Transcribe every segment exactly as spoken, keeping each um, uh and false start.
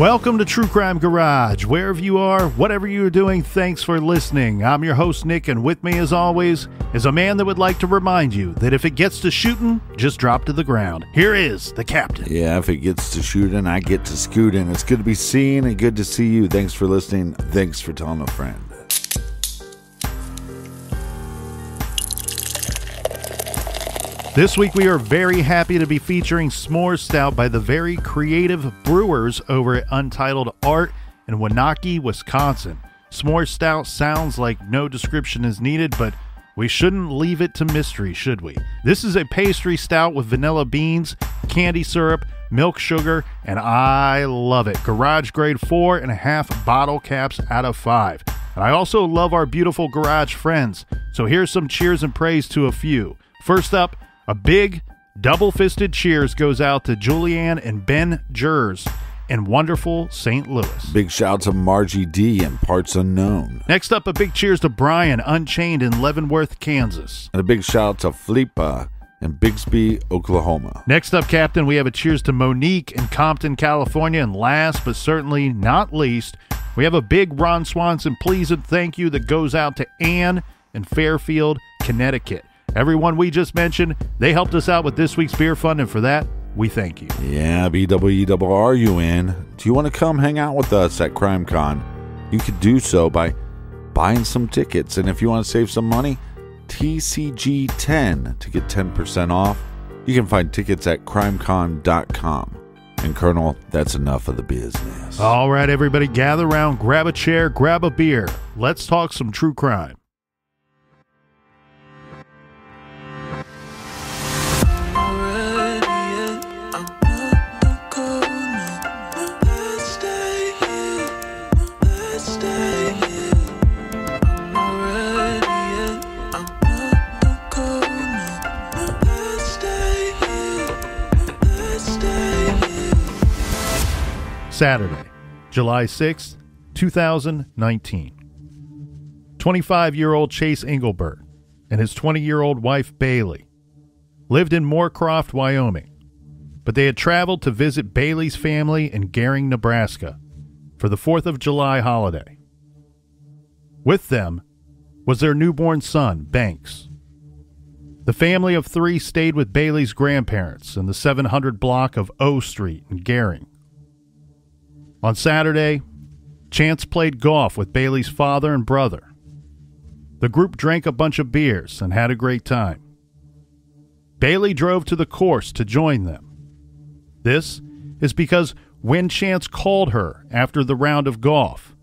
Welcome to True Crime Garage. Wherever you are, whatever you're doing, thanks for listening. I'm your host, Nick, and with me, as always, is a man that would like to remind you that if it gets to shooting, just drop to the ground. Here is the captain. Yeah, if it gets to shooting, I get to scooting. It's good to be seen and good to see you. Thanks for listening. Thanks for telling a friend. This week we are very happy to be featuring S'mores Stout by the very creative brewers over at Untitled Art in Wanakee, Wisconsin. S'mores Stout sounds like no description is needed, but we shouldn't leave it to mystery, should we? This is a pastry stout with vanilla beans, candy syrup, milk sugar, and I love it. Garage grade four and a half bottle caps out of five. And I also love our beautiful garage friends, so here's some cheers and praise to a few. First up, a big, double-fisted cheers goes out to Julianne and Ben Jers in wonderful Saint Louis. Big shout to Margie D and Parts Unknown. Next up, a big cheers to Brian Unchained in Leavenworth, Kansas. And a big shout to Flipa in Bixby, Oklahoma. Next up, Captain, we have a cheers to Monique in Compton, California. And last but certainly not least, we have a big Ron Swanson please and thank you that goes out to Ann in Fairfield, Connecticut. Everyone we just mentioned, they helped us out with this week's beer fund, and for that, we thank you. Yeah, B W E R R U N. Do you want to come hang out with us at CrimeCon? You could do so by buying some tickets, and if you want to save some money, T C G ten to get ten percent off. You can find tickets at crime con dot com. And Colonel, that's enough of the business. All right, everybody, gather around, grab a chair, grab a beer. Let's talk some true crime. Saturday, July sixth, two thousand nineteen. twenty-five-year-old Chance Englebert and his twenty-year-old wife Bailey lived in Moorcroft, Wyoming, but they had traveled to visit Bailey's family in Gering, Nebraska for the fourth of July holiday. With them was their newborn son, Banks. The family of three stayed with Bailey's grandparents in the seven hundred block of O Street in Gering. On Saturday, Chance played golf with Bailey's father and brother. The group drank a bunch of beers and had a great time. Bailey drove to the course to join them. This is because when Chance called her after the round of golf,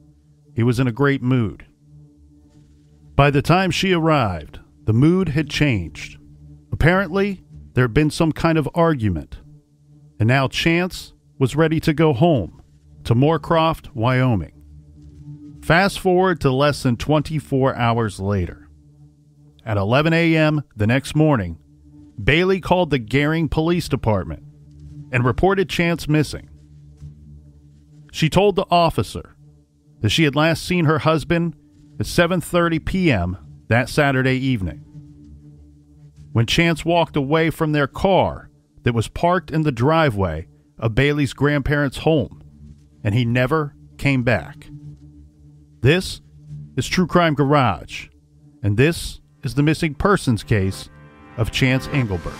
he was in a great mood. By the time she arrived, the mood had changed. Apparently, there had been some kind of argument, and now Chance was ready to go home to Moorcroft, Wyoming. Fast forward to less than twenty-four hours later. At eleven a m the next morning, Bailey called the Gering Police Department and reported Chance missing. She told the officer that she had last seen her husband at seven thirty p m that Saturday evening. When Chance walked away from their car that was parked in the driveway of Bailey's grandparents' home, and he never came back. This is True Crime Garage, and this is the missing persons case of Chance Englebert.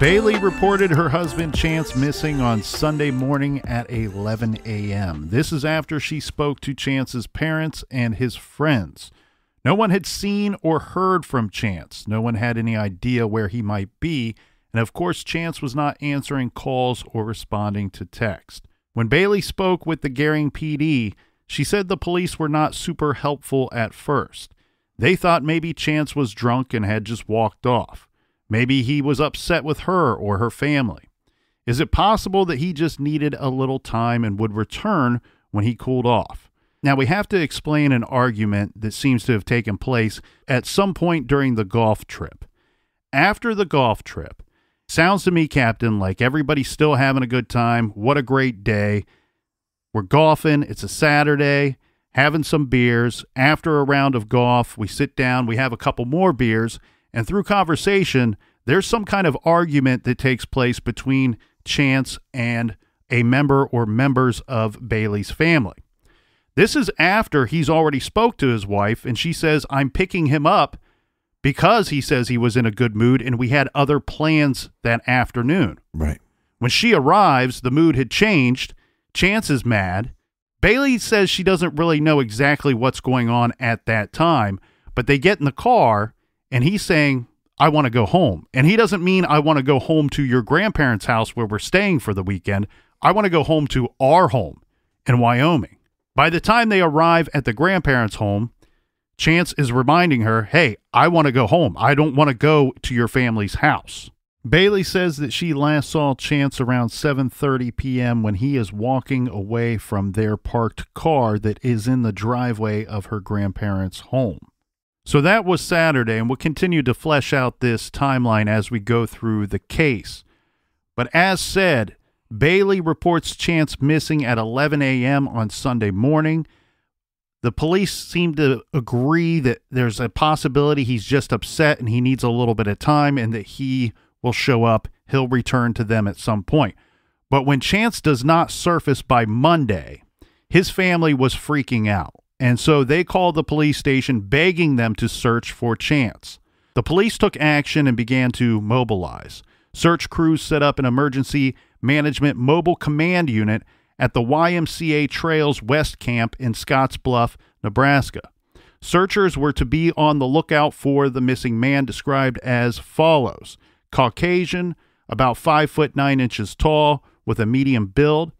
Bailey reported her husband Chance missing on Sunday morning at eleven a m This is after she spoke to Chance's parents and his friends. No one had seen or heard from Chance. No one had any idea where he might be. And of course, Chance was not answering calls or responding to text. When Bailey spoke with the Gering P D, she said the police were not super helpful at first. They thought maybe Chance was drunk and had just walked off. Maybe he was upset with her or her family. Is it possible that he just needed a little time and would return when he cooled off? Now, we have to explain an argument that seems to have taken place at some point during the golf trip. After the golf trip, sounds to me, Captain, like everybody's still having a good time. What a great day. We're golfing. It's a Saturday. having some beers. After a round of golf, we sit down, we have a couple more beers, and through conversation, there's some kind of argument that takes place between Chance and a member or members of Bailey's family. This is after he's already spoke to his wife, and she says, I'm picking him up because he says he was in a good mood and we had other plans that afternoon. Right. When she arrives, the mood had changed. Chance is mad. Bailey says she doesn't really know exactly what's going on at that time, but they get in the car and he's saying, I want to go home. And he doesn't mean I want to go home to your grandparents' house where we're staying for the weekend. I want to go home to our home in Wyoming. By the time they arrive at the grandparents' home, Chance is reminding her, hey, I want to go home. I don't want to go to your family's house. Bailey says that she last saw Chance around seven thirty p m when he is walking away from their parked car that is in the driveway of her grandparents' home. So that was Saturday, and we'll continue to flesh out this timeline as we go through the case. But as said, Bailey reports Chance missing at eleven a m on Sunday morning. The police seem to agree that there's a possibility he's just upset and he needs a little bit of time and that he will show up. He'll return to them at some point. But when Chance does not surface by Monday, his family was freaking out. And so they called the police station, begging them to search for Chance. The police took action and began to mobilize. Search crews set up an emergency management mobile command unit at the Y M C A Trails West Camp in Scotts Bluff, Nebraska. Searchers were to be on the lookout for the missing man, described as follows. Caucasian, about five foot nine inches tall, with a medium build.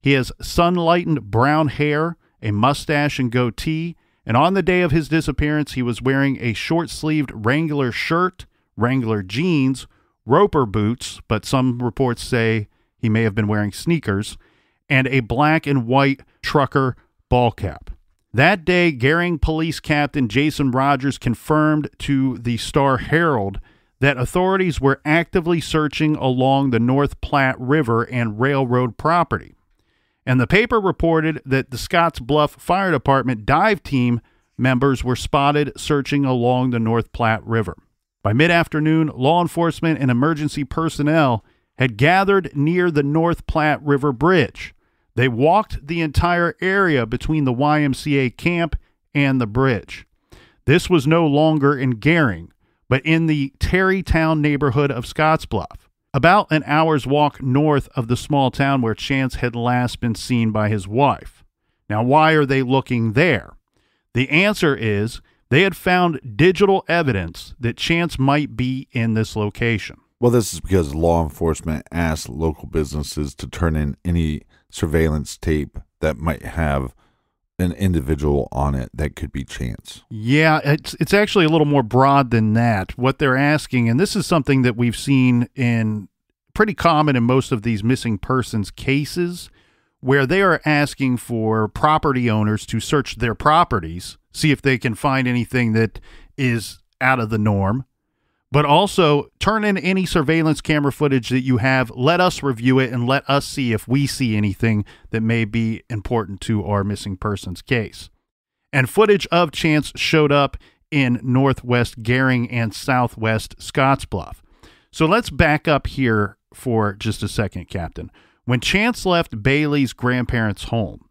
He has sun-lightened brown hair, a mustache and goatee, and on the day of his disappearance, he was wearing a short-sleeved Wrangler shirt, Wrangler jeans, roper boots, but some reports say he may have been wearing sneakers, and a black and white trucker ball cap. That day, Gering Police Captain Jason Rogers confirmed to the Star Herald that authorities were actively searching along the North Platte River and railroad property. And the paper reported that the Scotts Bluff Fire Department dive team members were spotted searching along the North Platte River. By mid-afternoon, law enforcement and emergency personnel had gathered near the North Platte River Bridge. They walked the entire area between the Y M C A camp and the bridge. This was no longer in Gering, but in the Tarrytown neighborhood of Scotts Bluff, about an hour's walk north of the small town where Chance had last been seen by his wife. Now, why are they looking there? The answer is they had found digital evidence that Chance might be in this location. Well, this is because law enforcement asked local businesses to turn in any surveillance tape that might have an individual on it that could be Chance. Yeah, it's it's actually a little more broad than that. What they're asking, and this is something that we've seen in pretty common in most of these missing persons cases, where they are asking for property owners to search their properties, see if they can find anything that is out of the norm, but also turn in any surveillance camera footage that you have. Let us review it and let us see if we see anything that may be important to our missing persons case. And footage of Chance showed up in northwest Gering and southwest Scotts Bluff. So let's back up here for just a second, Captain. When Chance left Bailey's grandparents' home,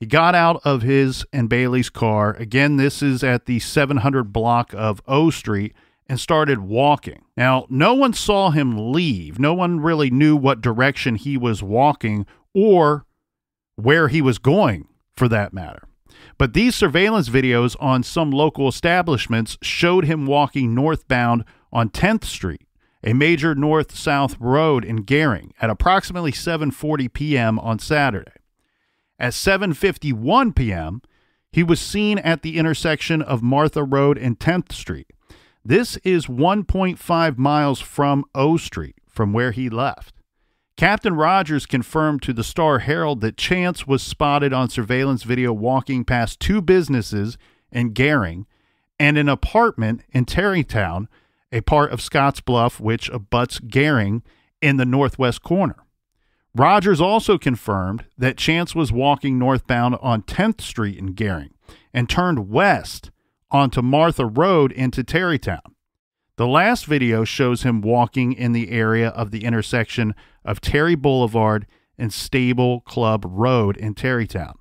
he got out of his and Bailey's car. Again, this is at the seven hundred block of O Street, and started walking. Now, no one saw him leave. No one really knew what direction he was walking or where he was going, for that matter. But these surveillance videos on some local establishments showed him walking northbound on tenth street, a major north-south road in Gering, at approximately seven forty p m on Saturday. At seven fifty-one p m, he was seen at the intersection of Martha Road and tenth street. This is one point five miles from O Street, from where he left. Captain Rogers confirmed to the Star Herald that Chance was spotted on surveillance video walking past two businesses in Gering and an apartment in Tarrytown, a part of Scotts Bluff which abuts Gering in the northwest corner. Rogers also confirmed that Chance was walking northbound on tenth street in Gering. and turned west onto Martha Road into Tarrytown. The last video shows him walking in the area of the intersection of Terry Boulevard and Stable Club Road in Tarrytown.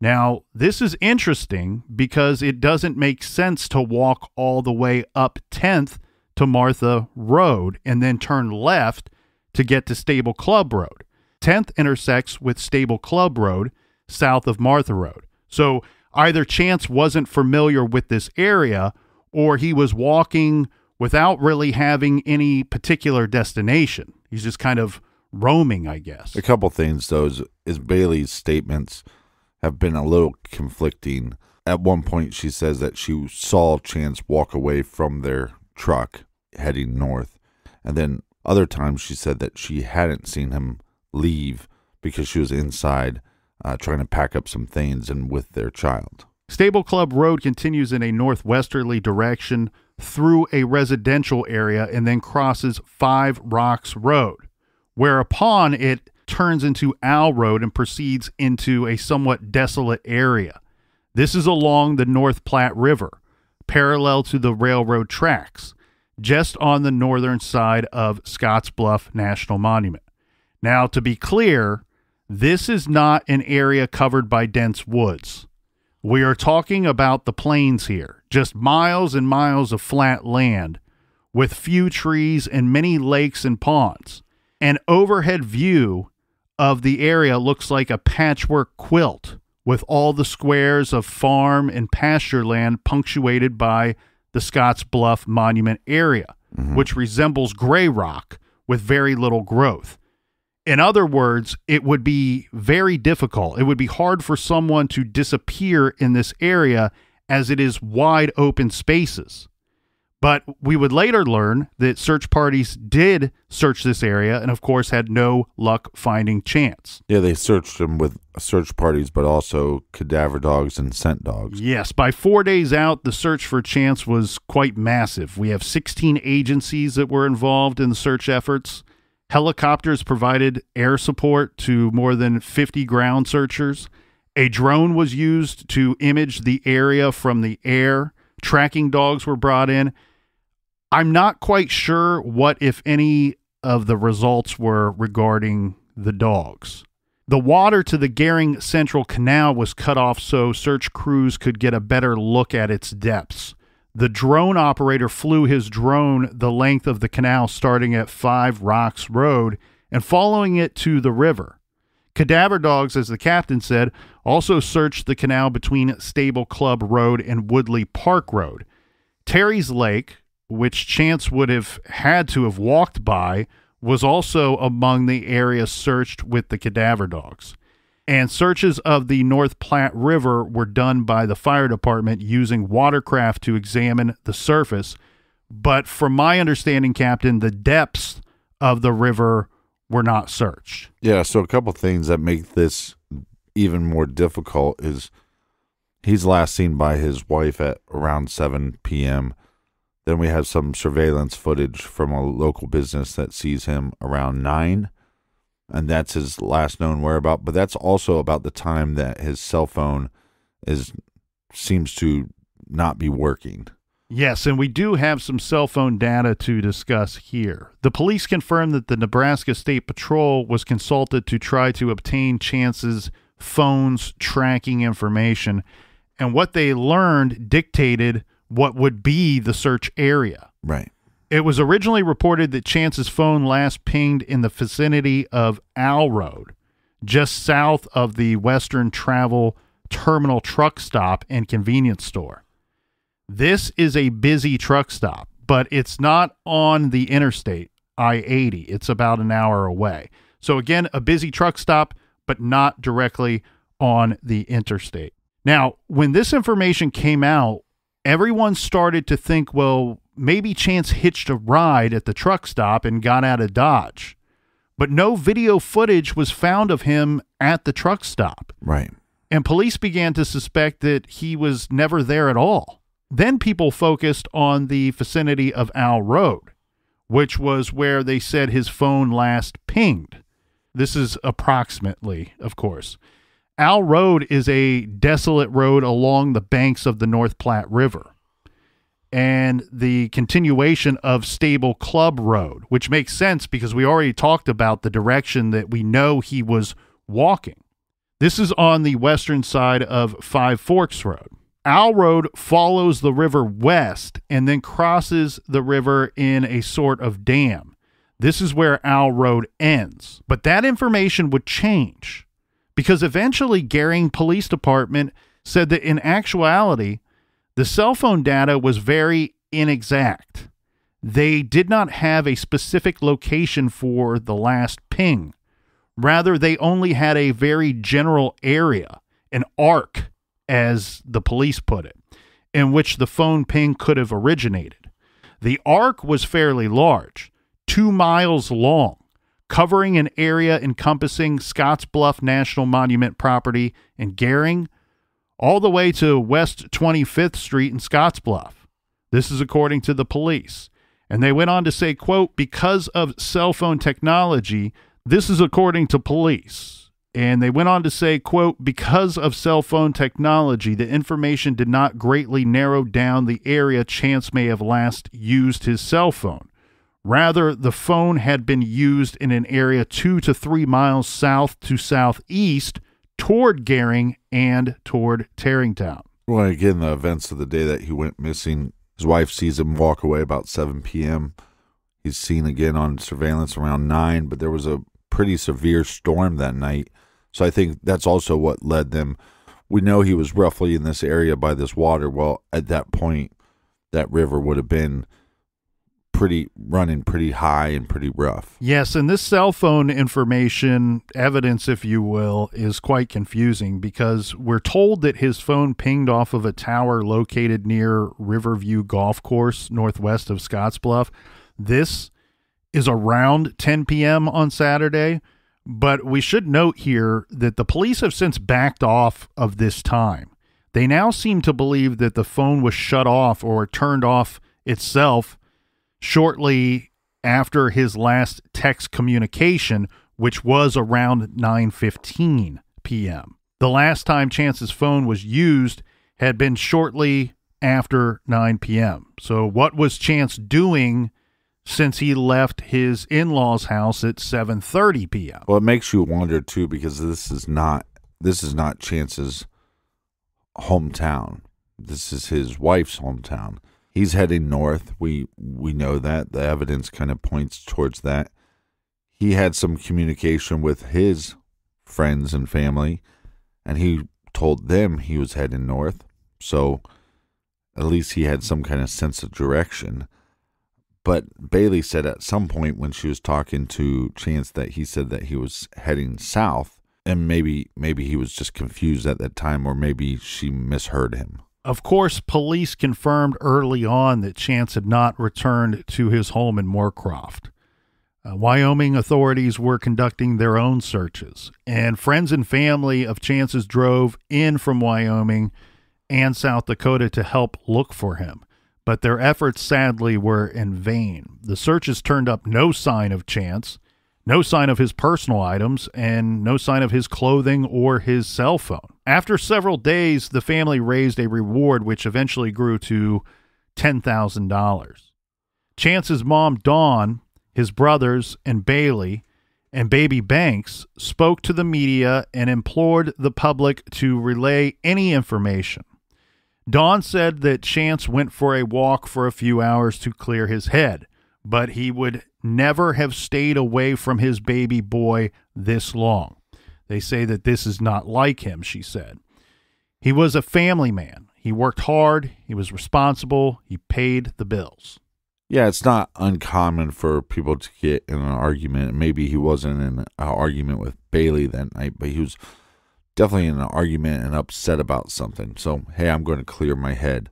Now, this is interesting because it doesn't make sense to walk all the way up tenth to Martha Road and then turn left to get to Stable Club Road. tenth intersects with Stable Club Road south of Martha Road. So either Chance wasn't familiar with this area or he was walking without really having any particular destination. He's just kind of roaming, I guess. A couple things, though, is, is Bailey's statements have been a little conflicting. At one point, she says that she saw Chance walk away from their truck heading north. And then other times she said that she hadn't seen him leave because she was inside uh, trying to pack up some things and with their child. Stable Club Road continues in a northwesterly direction through a residential area and then crosses Five Rocks Road, whereupon it turns into Owl Road and proceeds into a somewhat desolate area. This is along the North Platte River, parallel to the railroad tracks, just on the northern side of Scotts Bluff National Monument. Now, to be clear, this is not an area covered by dense woods. We are talking about the plains here, just miles and miles of flat land with few trees and many lakes and ponds. An overhead view of the area looks like a patchwork quilt with all the squares of farm and pasture land punctuated by the Scotts Bluff Monument area, mm-hmm. which resembles gray rock with very little growth. In other words, it would be very difficult. It would be hard for someone to disappear in this area as it is wide open spaces. But we would later learn that search parties did search this area and, of course, had no luck finding Chance. Yeah, they searched him with search parties, but also cadaver dogs and scent dogs. Yes, by four days out, the search for Chance was quite massive. We have sixteen agencies that were involved in the search efforts. Helicopters provided air support to more than fifty ground searchers. A drone was used to image the area from the air. Tracking dogs were brought in. I'm not quite sure what, if any, of the results were regarding the dogs. The water to the Gering Central Canal was cut off so search crews could get a better look at its depths. The drone operator flew his drone the length of the canal starting at Five Rocks Road and following it to the river. Cadaver dogs, as the captain said, also searched the canal between Stable Club Road and Woodley Park Road. Terry's Lake, which Chance would have had to have walked by, was also among the areas searched with the cadaver dogs. And searches of the North Platte River were done by the fire department using watercraft to examine the surface. But from my understanding, Captain, the depths of the river were not searched. Yeah, so a couple things that make this even more difficult is he's last seen by his wife at around seven p m Then we have some surveillance footage from a local business that sees him around nine. And that's his last known whereabout. But that's also about the time that his cell phone is seems to not be working. Yes, and we do have some cell phone data to discuss here. The police confirmed that the Nebraska State Patrol was consulted to try to obtain Chance's phone's tracking information. And what they learned dictated what would be the search area. Right. It was originally reported that Chance's phone last pinged in the vicinity of Owl Road, just south of the Western Travel Terminal truck stop and convenience store. This is a busy truck stop, but it's not on the interstate, I eighty. It's about an hour away. So again, a busy truck stop, but not directly on the interstate. Now, when this information came out, everyone started to think, well, maybe Chance hitched a ride at the truck stop and got out of Dodge. But no video footage was found of him at the truck stop. Right. And police began to suspect that he was never there at all. Then people focused on the vicinity of Owl Road, which was where they said his phone last pinged. This is approximately, of course. Owl Road is a desolate road along the banks of the North Platte River and the continuation of Stable Club Road, which makes sense because we already talked about the direction that we know he was walking. This is on the western side of Five Forks Road. Owl Road follows the river west and then crosses the river in a sort of dam. This is where Owl Road ends. But that information would change because eventually Gering Police Department said that in actuality, the cell phone data was very inexact. They did not have a specific location for the last ping. Rather, they only had a very general area, an arc, as the police put it, in which the phone ping could have originated. The arc was fairly large, two miles long, covering an area encompassing Scotts Bluff National Monument property in Gering, all the way to West twenty-fifth Street in Scotts Bluff. This is according to the police. And they went on to say, quote, because of cell phone technology, this is according to police. And they went on to say, quote, because of cell phone technology, the information did not greatly narrow down the area Chance may have last used his cell phone. Rather, the phone had been used in an area two to three miles south to southeast toward Gering and toward Tarrytown. Well, again, the events of the day that he went missing, his wife sees him walk away about seven p m He's seen again on surveillance around nine, but there was a pretty severe storm that night. So I think that's also what led them. We know he was roughly in this area by this water. Well, at that point, that river would have been pretty running pretty high and pretty rough. Yes, and this cell phone information, evidence, if you will, is quite confusing because we're told that his phone pinged off of a tower located near Riverview Golf Course, northwest of Scotts Bluff. This is around ten p m on Saturday. But we should note here that the police have since backed off of this time. They now seem to believe that the phone was shut off or turned off itself shortly after his last text communication, which was around nine fifteen p m The last time Chance's phone was used had been shortly after nine p m So what was Chance doing since he left his in-laws' house at seven thirty p m Well, it makes you wonder too, because this is not this is not Chance's hometown. This is his wife's hometown. He's heading north. We we know that. The evidence kind of points towards that. He had some communication with his friends and family, and he told them he was heading north. So at least he had some kind of sense of direction. But Bailey said at some point when she was talking to Chance that he said that he was heading south, and maybe maybe he was just confused at that time, or maybe she misheard him. Of course, police confirmed early on that Chance had not returned to his home in Moorcroft. Uh, Wyoming authorities were conducting their own searches, and friends and family of Chance's drove in from Wyoming and South Dakota to help look for him. But their efforts, sadly, were in vain. The searches turned up no sign of Chance, no sign of his personal items, and no sign of his clothing or his cell phone. After several days, the family raised a reward, which eventually grew to ten thousand dollars. Chance's mom, Dawn, his brothers, and Bailey, and baby Banks spoke to the media and implored the public to relay any information. Dawn said that Chance went for a walk for a few hours to clear his head, but he would never have stayed away from his baby boy this long. They say that this is not like him, she said. He was a family man. He worked hard. He was responsible. He paid the bills. Yeah, it's not uncommon for people to get in an argument. Maybe he wasn't in an argument with Bailey that night, but he was definitely in an argument and upset about something. So, hey, I'm going to clear my head.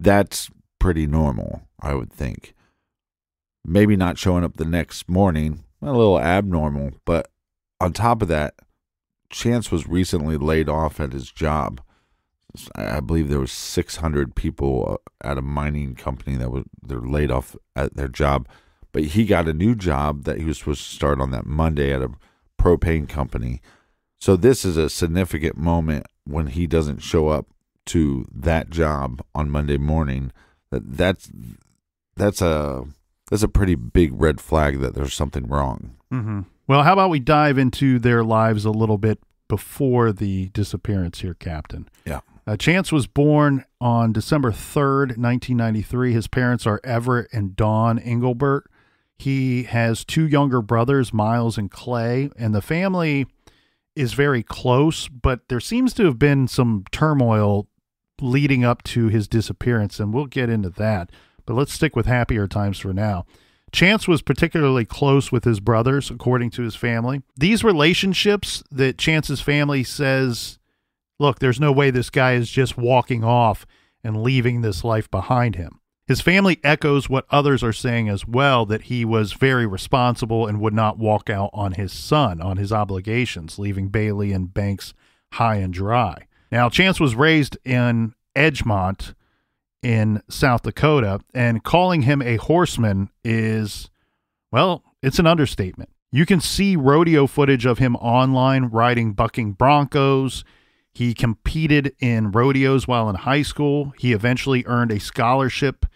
That's pretty normal, I would think. Maybe not showing up the next morning, a little abnormal. But on top of that, Chance was recently laid off at his job. I believe there was six hundred people at a mining company that were they're laid off at their job. But he got a new job that he was supposed to start on that Monday at a propane company. So this is a significant moment when he doesn't show up to that job on Monday morning. That that's that's a that's a pretty big red flag that there's something wrong. Mm-hmm. Well, how about we dive into their lives a little bit before the disappearance here, Captain? Yeah. Uh, Chance was born on December third, nineteen ninety-three. His parents are Everett and Dawn Englebert. He has two younger brothers, Miles and Clay, and the family is very close, but there seems to have been some turmoil leading up to his disappearance, and we'll get into that. But let's stick with happier times for now. Chance was particularly close with his brothers, according to his family. These relationships that Chance's family says, look, there's no way this guy is just walking off and leaving this life behind him. His family echoes what others are saying as well, that he was very responsible and would not walk out on his son, on his obligations, leaving Bailey and Banks high and dry. Now, Chance was raised in Edgemont in South Dakota, and calling him a horseman is, well, it's an understatement. You can see rodeo footage of him online riding bucking broncos. He competed in rodeos while in high school. He eventually earned a scholarship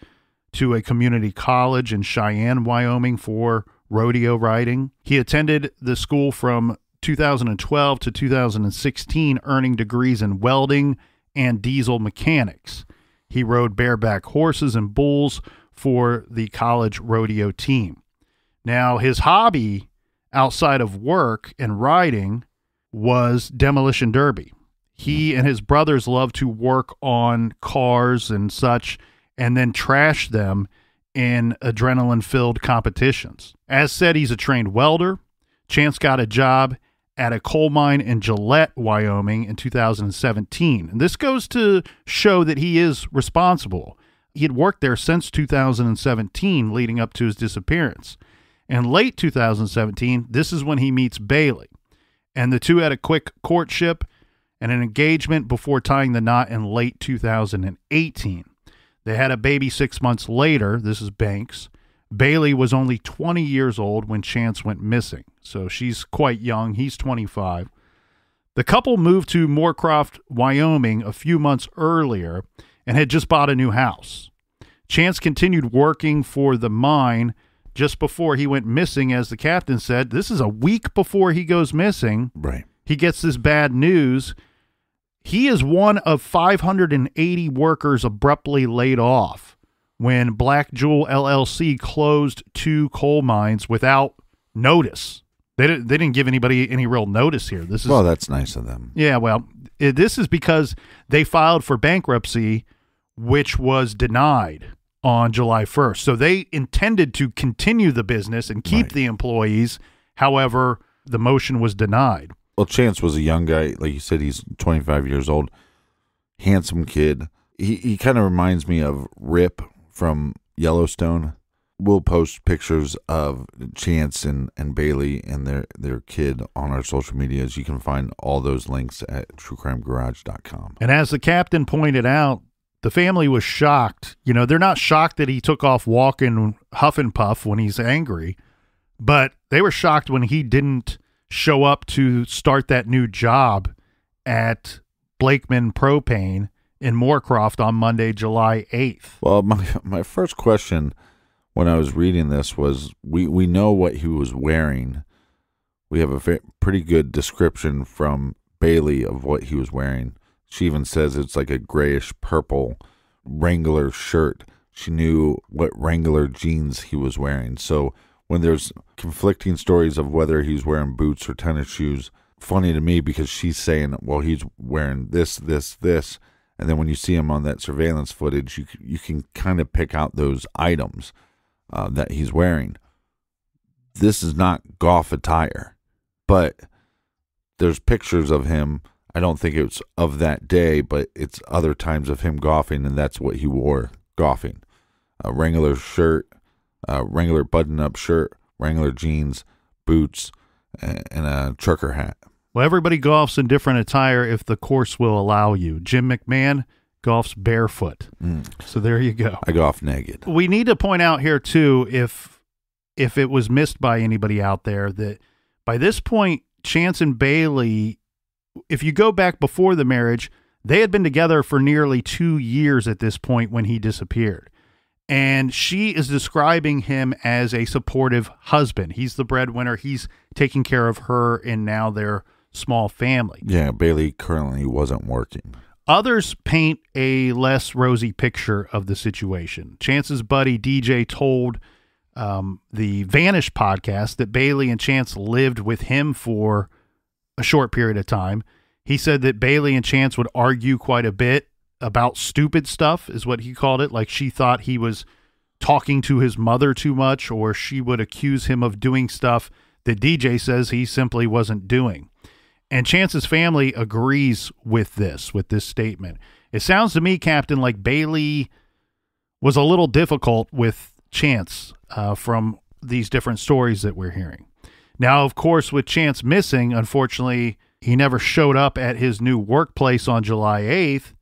to a community college in Cheyenne, Wyoming for rodeo riding. He attended the school from two thousand twelve to two thousand sixteen, earning degrees in welding and diesel mechanics. He rode bareback horses and bulls for the college rodeo team. Now, his hobby outside of work and riding was demolition derby. He and his brothers loved to work on cars and such and then trash them in adrenaline-filled competitions. As said, he's a trained welder. Chance got a job at a coal mine in Gillette, Wyoming in two thousand seventeen. And this goes to show that he is responsible. He had worked there since two thousand seventeen leading up to his disappearance. And late two thousand seventeen, this is when he meets Bailey. And the two had a quick courtship and an engagement before tying the knot in late two thousand eighteen. They had a baby six months later. This is Banks. Bailey was only twenty years old when Chance went missing, so she's quite young. He's twenty-five. The couple moved to Moorcroft, Wyoming a few months earlier and had just bought a new house. Chance continued working for the mine just before he went missing. As the captain said, this is a week before he goes missing. Right. He gets this bad news. He is one of five hundred eighty workers abruptly laid off when Black Jewel L L C closed two coal mines without notice. They didn't, they didn't give anybody any real notice here. This is, well, that's nice of them. Yeah, well, it, this is because they filed for bankruptcy, which was denied on July first. So they intended to continue the business and keep right. the employees. However, the motion was denied. Well, Chance was a young guy. Like you said, he's twenty-five years old, handsome kid. He he kind of reminds me of Rip from Yellowstone. We'll post pictures of Chance and, and Bailey and their, their kid on our social medias. You can find all those links at true crime garage dot com. And as the captain pointed out, the family was shocked. You know, they're not shocked that he took off walking huff and puff when he's angry, but they were shocked when he didn't show up to start that new job at Blakeman Propane in Moorcroft on Monday, July eighth. Well, my my first question when I was reading this was, we, we know what he was wearing. We have a fa pretty good description from Bailey of what he was wearing. She even says it's like a grayish purple Wrangler shirt. She knew what Wrangler jeans he was wearing. So when there's conflicting stories of whether he's wearing boots or tennis shoes, funny to me because she's saying, well, he's wearing this, this, this. And then when you see him on that surveillance footage, you, you can kind of pick out those items uh, that he's wearing. This is not golf attire, but there's pictures of him. I don't think it's of that day, but it's other times of him golfing, and that's what he wore golfing. A Wrangler shirt, Uh, Wrangler button-up shirt, Wrangler jeans, boots, and, and a trucker hat. Well, everybody golfs in different attire if the course will allow you. Jim McMahon golfs barefoot. Mm. So there you go. I golf naked. We need to point out here, too, if, if it was missed by anybody out there, that by this point, Chance and Bailey if you go back before the marriage, they had been together for nearly two years at this point when he disappeared. And she is describing him as a supportive husband. He's the breadwinner. He's taking care of her and now their small family. Yeah, Bailey currently wasn't working. Others paint a less rosy picture of the situation. Chance's buddy D J told um, the Vanished podcast that Bailey and Chance lived with him for a short period of time. He said that Bailey and Chance would argue quite a bit about stupid stuff, is what he called it. Like, she thought he was talking to his mother too much, or she would accuse him of doing stuff that D J says he simply wasn't doing. And Chance's family agrees with this, with this statement. It sounds to me, Captain, like Bailey was a little difficult with Chance uh, from these different stories that we're hearing. Now, of course, with Chance missing, unfortunately, he never showed up at his new workplace on July eighth.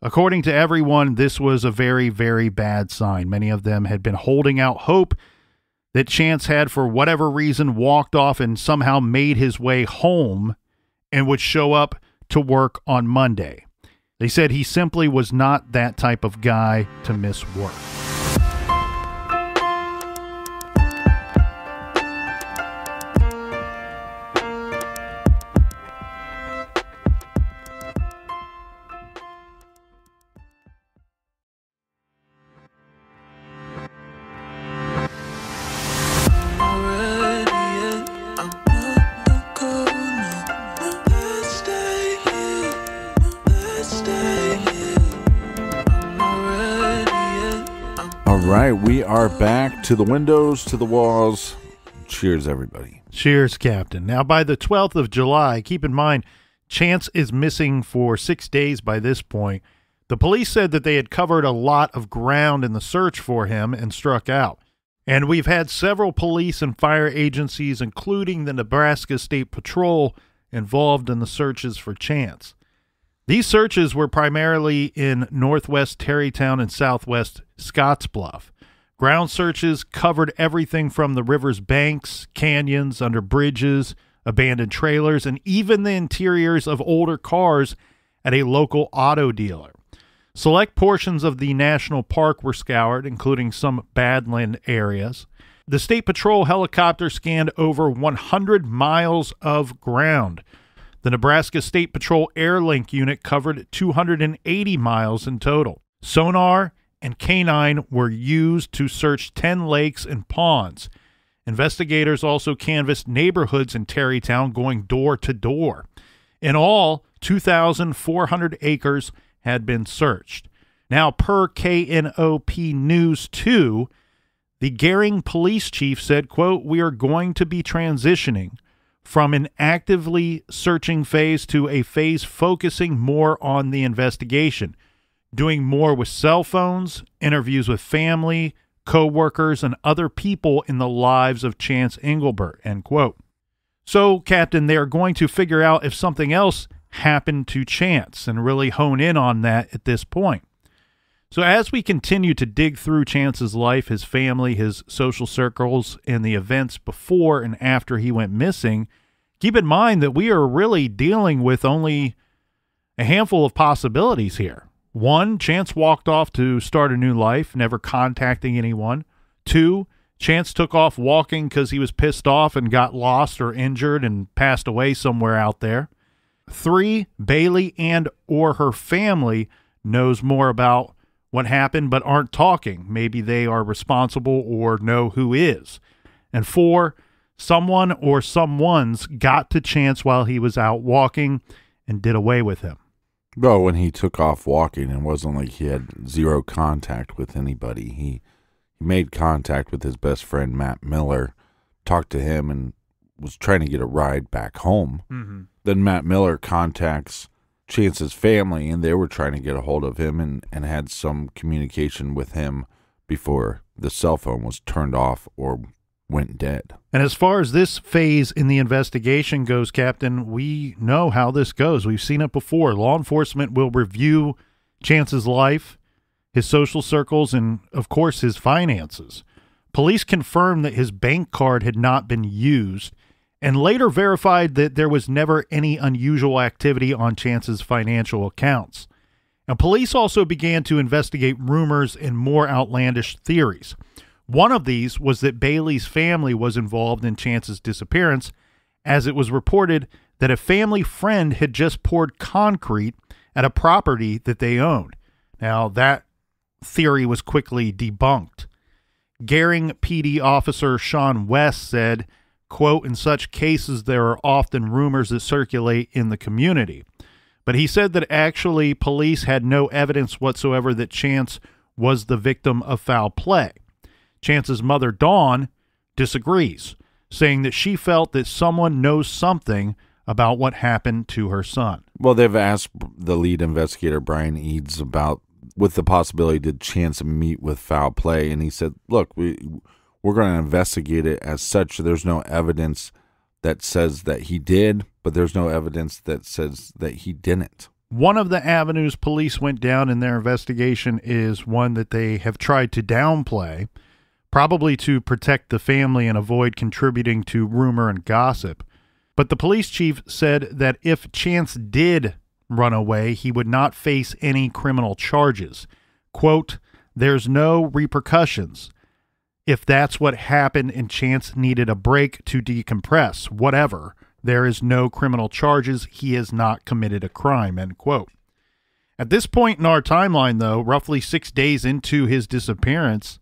According to everyone, this was a very, very bad sign. Many of them had been holding out hope that Chance had, for whatever reason, walked off and somehow made his way home and would show up to work on Monday. They said he simply was not that type of guy to miss work. We are back to the windows, to the walls. Cheers, everybody. Cheers, Captain. Now, by the twelfth of July, keep in mind, Chance is missing for six days by this point. The police said that they had covered a lot of ground in the search for him and struck out. And we've had several police and fire agencies, including the Nebraska State Patrol, involved in the searches for Chance. These searches were primarily in northwest Tarrytown and southwest Scotts Bluff. Ground searches covered everything from the river's banks, canyons, under bridges, abandoned trailers, and even the interiors of older cars at a local auto dealer. Select portions of the national park were scoured, including some badland areas. The State Patrol helicopter scanned over one hundred miles of ground. The Nebraska State Patrol Airlink unit covered two hundred eighty miles in total. Sonar and canine were used to search ten lakes and ponds. Investigators also canvassed neighborhoods in Tarrytown, going door to door. In all, two thousand four hundred acres had been searched. Now, per K N O P News two, the Gering police chief said, quote, "We are going to be transitioning from an actively searching phase to a phase focusing more on the investigation, doing more with cell phones, interviews with family, co-workers, and other people in the lives of Chance Englebert," end quote. So, Captain, they are going to figure out if something else happened to Chance and really hone in on that at this point. So as we continue to dig through Chance's life, his family, his social circles, and the events before and after he went missing, keep in mind that we are really dealing with only a handful of possibilities here. One, Chance walked off to start a new life, never contacting anyone. Two, Chance took off walking because he was pissed off and got lost or injured and passed away somewhere out there. Three, Bailey and or her family knows more about what happened but aren't talking. Maybe they are responsible or know who is. And four, someone or someone's got to Chance while he was out walking and did away with him. Well, when he took off walking, it wasn't like he had zero contact with anybody. He, he made contact with his best friend, Matt Miller, talked to him, and was trying to get a ride back home. Mm-hmm. Then Matt Miller contacts Chance's family, and they were trying to get a hold of him and, and had some communication with him before the cell phone was turned off or went dead. And as far as this phase in the investigation goes, Captain, we know how this goes. We've seen it before. Law enforcement will review Chance's life, his social circles, and, of course, his finances. Police confirmed that his bank card had not been used and later verified that there was never any unusual activity on Chance's financial accounts. Now, police also began to investigate rumors and more outlandish theories. One of these was that Bailey's family was involved in Chance's disappearance, as it was reported that a family friend had just poured concrete at a property that they owned. Now, that theory was quickly debunked. Gering P D officer Sean West said, quote, "In such cases, there are often rumors that circulate in the community." But he said that actually police had no evidence whatsoever that Chance was the victim of foul play. Chance's mother, Dawn, disagrees, saying that she felt that someone knows something about what happened to her son. Well, they've asked the lead investigator, Brian Eads, about with the possibility did Chance meet with foul play, and he said, look, we, we're going to investigate it as such. There's no evidence that says that he did, but there's no evidence that says that he didn't. One of the avenues police went down in their investigation is one that they have tried to downplay, probably to protect the family and avoid contributing to rumor and gossip. But the police chief said that if Chance did run away, he would not face any criminal charges. Quote, "There's no repercussions. If that's what happened and Chance needed a break to decompress, whatever, there is no criminal charges. He has not committed a crime," end quote. At this point in our timeline, though, roughly six days into his disappearance,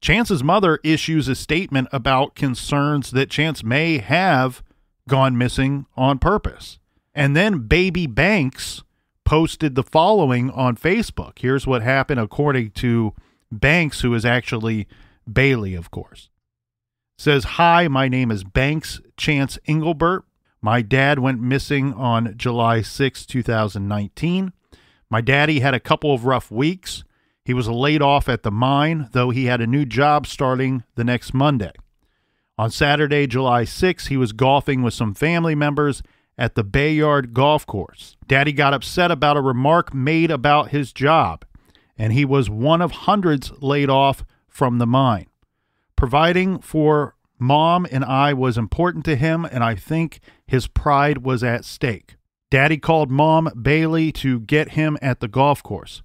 Chance's mother issues a statement about concerns that Chance may have gone missing on purpose. And then Baby Banks posted the following on Facebook. Here's what happened according to Banks, who is actually Bailey, of course. Says, "Hi, my name is Banks Chance Englebert. My dad went missing on July sixth, two thousand nineteen. My daddy had a couple of rough weeks. He was laid off at the mine, though he had a new job starting the next Monday. On Saturday, July sixth, he was golfing with some family members at the Bayard Golf Course. Daddy got upset about a remark made about his job, and he was one of hundreds laid off from the mine. Providing for Mom and I was important to him, and I think his pride was at stake. Daddy called Mom Bailey to get him at the golf course.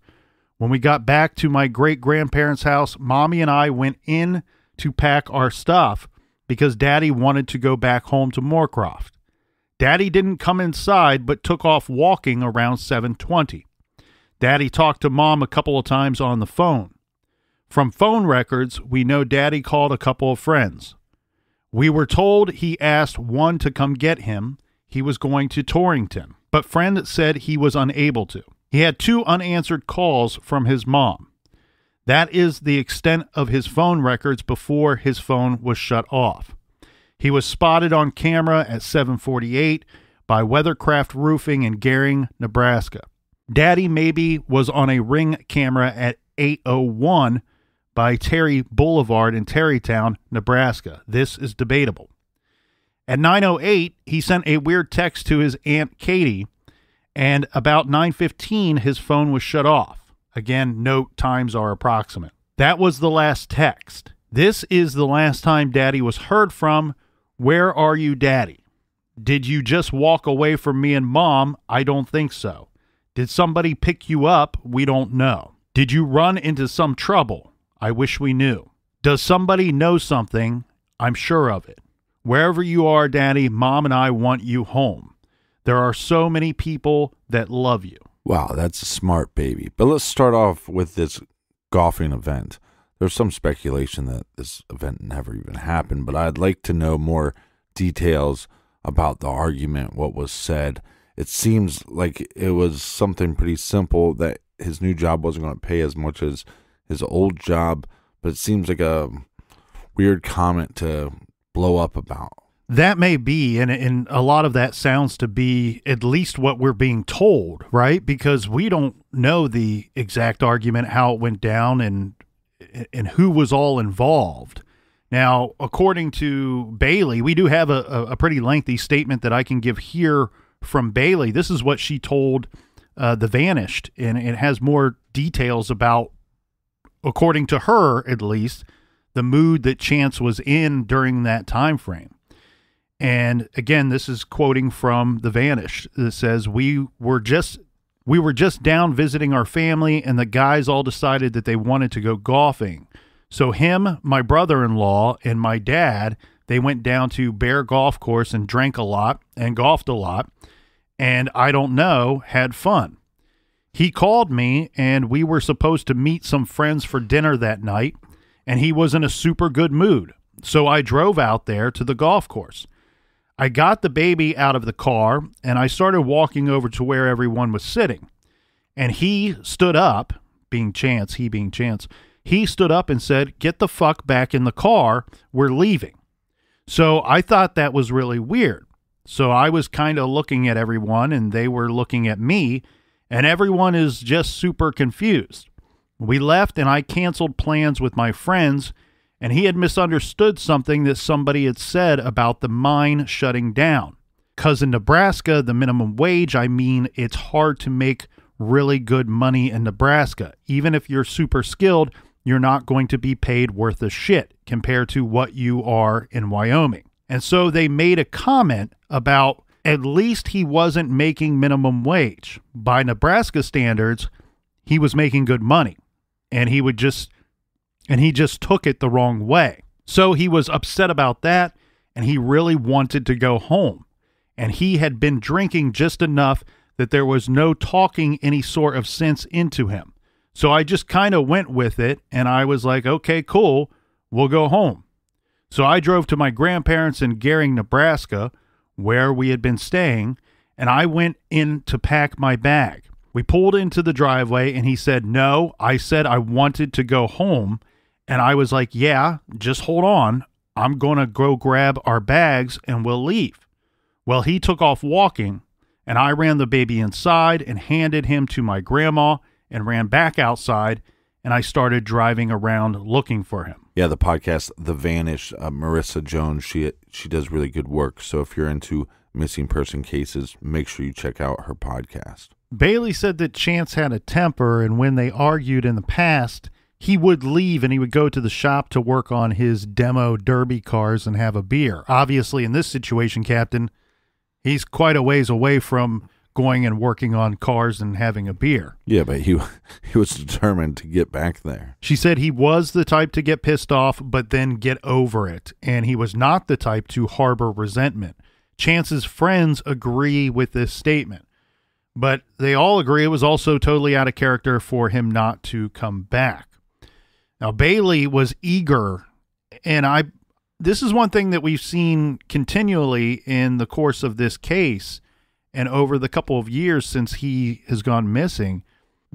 When we got back to my great-grandparents' house, Mommy and I went in to pack our stuff because Daddy wanted to go back home to Moorcroft. Daddy didn't come inside but took off walking around seven twenty. Daddy talked to Mom a couple of times on the phone. From phone records, we know Daddy called a couple of friends. We were told he asked one to come get him. He was going to Torrington, but friend said he was unable to. He had two unanswered calls from his mom. That is the extent of his phone records before his phone was shut off. He was spotted on camera at seven forty-eight by Weathercraft Roofing in Gering, Nebraska. Daddy maybe was on a ring camera at eight oh one by Terry Boulevard in Tarrytown, Nebraska. This is debatable. At nine oh eight, he sent a weird text to his Aunt Katie, and about nine fifteen, his phone was shut off. Again, note times are approximate. That was the last text. This is the last time Daddy was heard from. Where are you, Daddy? Did you just walk away from me and Mom? I don't think so. Did somebody pick you up? We don't know. Did you run into some trouble? I wish we knew. Does somebody know something? I'm sure of it. Wherever you are, Daddy, Mom and I want you home. There are so many people that love you." Wow, that's a smart baby. But let's start off with this golfing event. There's some speculation that this event never even happened, but I'd like to know more details about the argument, what was said. It seems like it was something pretty simple, that his new job wasn't going to pay as much as his old job, but it seems like a weird comment to blow up about. That may be, and, and a lot of that sounds to be at least what we're being told, right? Because we don't know the exact argument, how it went down, and and who was all involved. Now, according to Bailey, we do have a, a pretty lengthy statement that I can give here from Bailey. This is what she told uh, The Vanished, and it has more details about, according to her at least, the mood that Chance was in during that time frame. And again, this is quoting from The Vanished. It says, we were just we were just down visiting our family, and the guys all decided that they wanted to go golfing. So him, my brother-in-law, and my dad, they went down to Bayard Golf Course and drank a lot and golfed a lot, and I don't know, had fun. He called me, and we were supposed to meet some friends for dinner that night, and he was in a super good mood. So I drove out there to the golf course. I got the baby out of the car, and I started walking over to where everyone was sitting. And he stood up, being Chance, he being Chance, he stood up and said, "Get the fuck back in the car. We're leaving." So I thought that was really weird. So I was kind of looking at everyone, and they were looking at me, and everyone is just super confused. We left, and I canceled plans with my friends, and he had misunderstood something that somebody had said about the mine shutting down. Because in Nebraska, the minimum wage, I mean, it's hard to make really good money in Nebraska. Even if you're super skilled, you're not going to be paid worth a shit compared to what you are in Wyoming. And so they made a comment about at least he wasn't making minimum wage. By Nebraska standards, he was making good money, and he would just... And he just took it the wrong way. So he was upset about that, and he really wanted to go home. And he had been drinking just enough that there was no talking any sort of sense into him. So I just kind of went with it, and I was like, okay, cool, we'll go home. So I drove to my grandparents in Gering, Nebraska, where we had been staying, and I went in to pack my bag. We pulled into the driveway, and he said, no, I said I wanted to go home. And I was like, yeah, just hold on. I'm going to go grab our bags and we'll leave. Well, he took off walking, and I ran the baby inside and handed him to my grandma and ran back outside, and I started driving around looking for him. Yeah, the podcast, The Vanished, uh, Marissa Jones, she, she does really good work. So if you're into missing person cases, make sure you check out her podcast. Bailey said that Chance had a temper, and when they argued in the past, he would leave and he would go to the shop to work on his demo derby cars and have a beer. Obviously, in this situation, Captain, he's quite a ways away from going and working on cars and having a beer. Yeah, but he, he was determined to get back there. She said he was the type to get pissed off, but then get over it, and he was not the type to harbor resentment. Chance's friends agree with this statement, but they all agree it was also totally out of character for him not to come back. Now, Bailey was eager, and I, this is one thing that we've seen continually in the course of this case and over the couple of years since he has gone missing.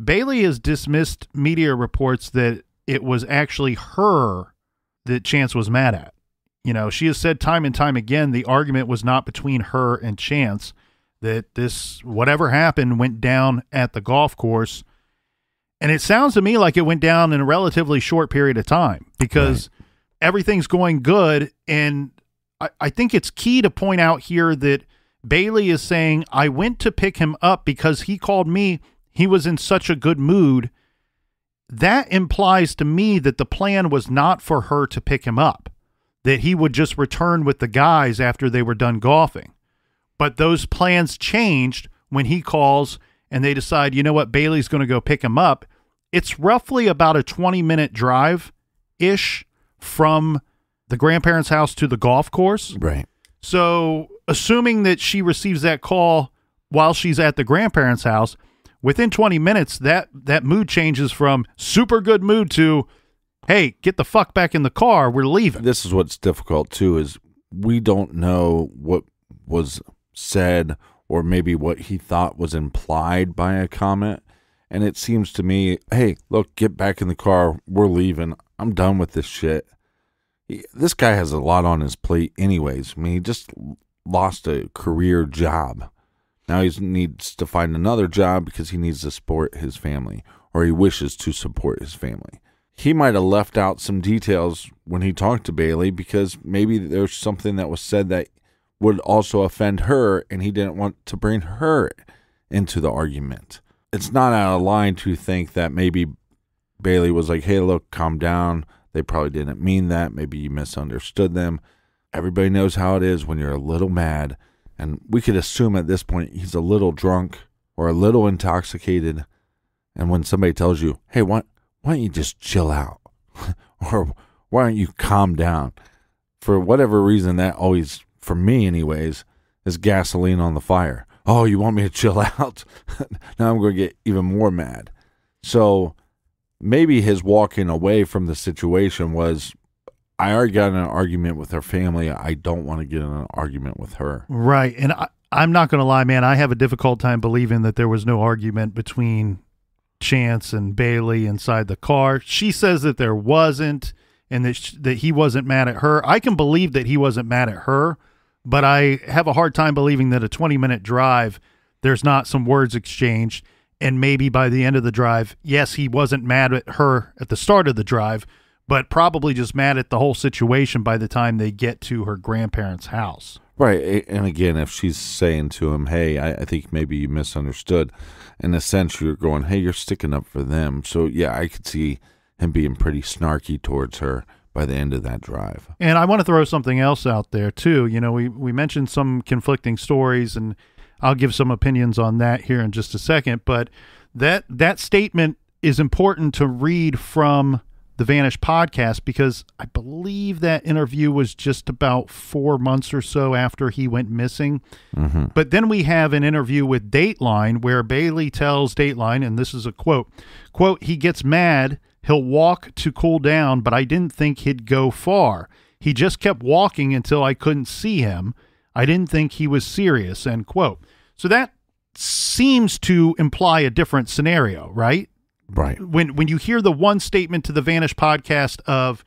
Bailey has dismissed media reports that it was actually her that Chance was mad at. You know, she has said time and time again the argument was not between her and Chance, that this, whatever happened, went down at the golf course. And it sounds to me like it went down in a relatively short period of time, because right, everything's going good. And I, I think it's key to point out here that Bailey is saying, I went to pick him up because he called me. He was in such a good mood. That implies to me that the plan was not for her to pick him up, that he would just return with the guys after they were done golfing. But those plans changed when he calls and they decide, you know what, Bailey's going to go pick him up. It's roughly about a twenty-minute drive-ish from the grandparents' house to the golf course. Right. So assuming that she receives that call while she's at the grandparents' house, within twenty minutes, that, that mood changes from super good mood to, hey, get the fuck back in the car, we're leaving. This is what's difficult, too, is we don't know what was said or maybe what he thought was implied by a comment. And it seems to me, hey, look, get back in the car, we're leaving, I'm done with this shit. He, this guy has a lot on his plate anyways. I mean, he just lost a career job. Now he needs to find another job because he needs to support his family, or he wishes to support his family. He might have left out some details when he talked to Bailey because maybe there's something that was said that would also offend her, and he didn't want to bring her into the argument. It's not out of line to think that maybe Bailey was like, hey, look, calm down. They probably didn't mean that. Maybe you misunderstood them. Everybody knows how it is when you're a little mad, and we could assume at this point he's a little drunk or a little intoxicated. And when somebody tells you, hey, why, why don't you just chill out? Or why don't you calm down? For whatever reason, that always, for me anyways, is gasoline on the fire. Oh, you want me to chill out? Now I'm going to get even more mad. So maybe his walking away from the situation was, I already got in an argument with her family. I don't want to get in an argument with her. Right. And I, I'm not going to lie, man. I have a difficult time believing that there was no argument between Chance and Bailey inside the car. She says that there wasn't, and that, sh that he wasn't mad at her. I can believe that he wasn't mad at her, but I have a hard time believing that a twenty minute drive, there's not some words exchanged. And maybe by the end of the drive, yes, he wasn't mad at her at the start of the drive, but probably just mad at the whole situation by the time they get to her grandparents' house. Right. And again, if she's saying to him, hey, I, I think maybe you misunderstood, in a sense you're going, hey, you're sticking up for them. So yeah, I could see him being pretty snarky towards her by the end of that drive. And I want to throw something else out there too. You know, we, we mentioned some conflicting stories, and I'll give some opinions on that here in just a second, but that, that statement is important to read from The Vanished podcast, because I believe that interview was just about four months or so after he went missing. Mm-hmm. But then we have an interview with Dateline where Bailey tells Dateline, and this is a quote, quote, "He gets mad. He'll walk to cool down, but I didn't think he'd go far. He just kept walking until I couldn't see him. I didn't think he was serious," end quote. So that seems to imply a different scenario, right? Right. When when you hear the one statement to The Vanished podcast of,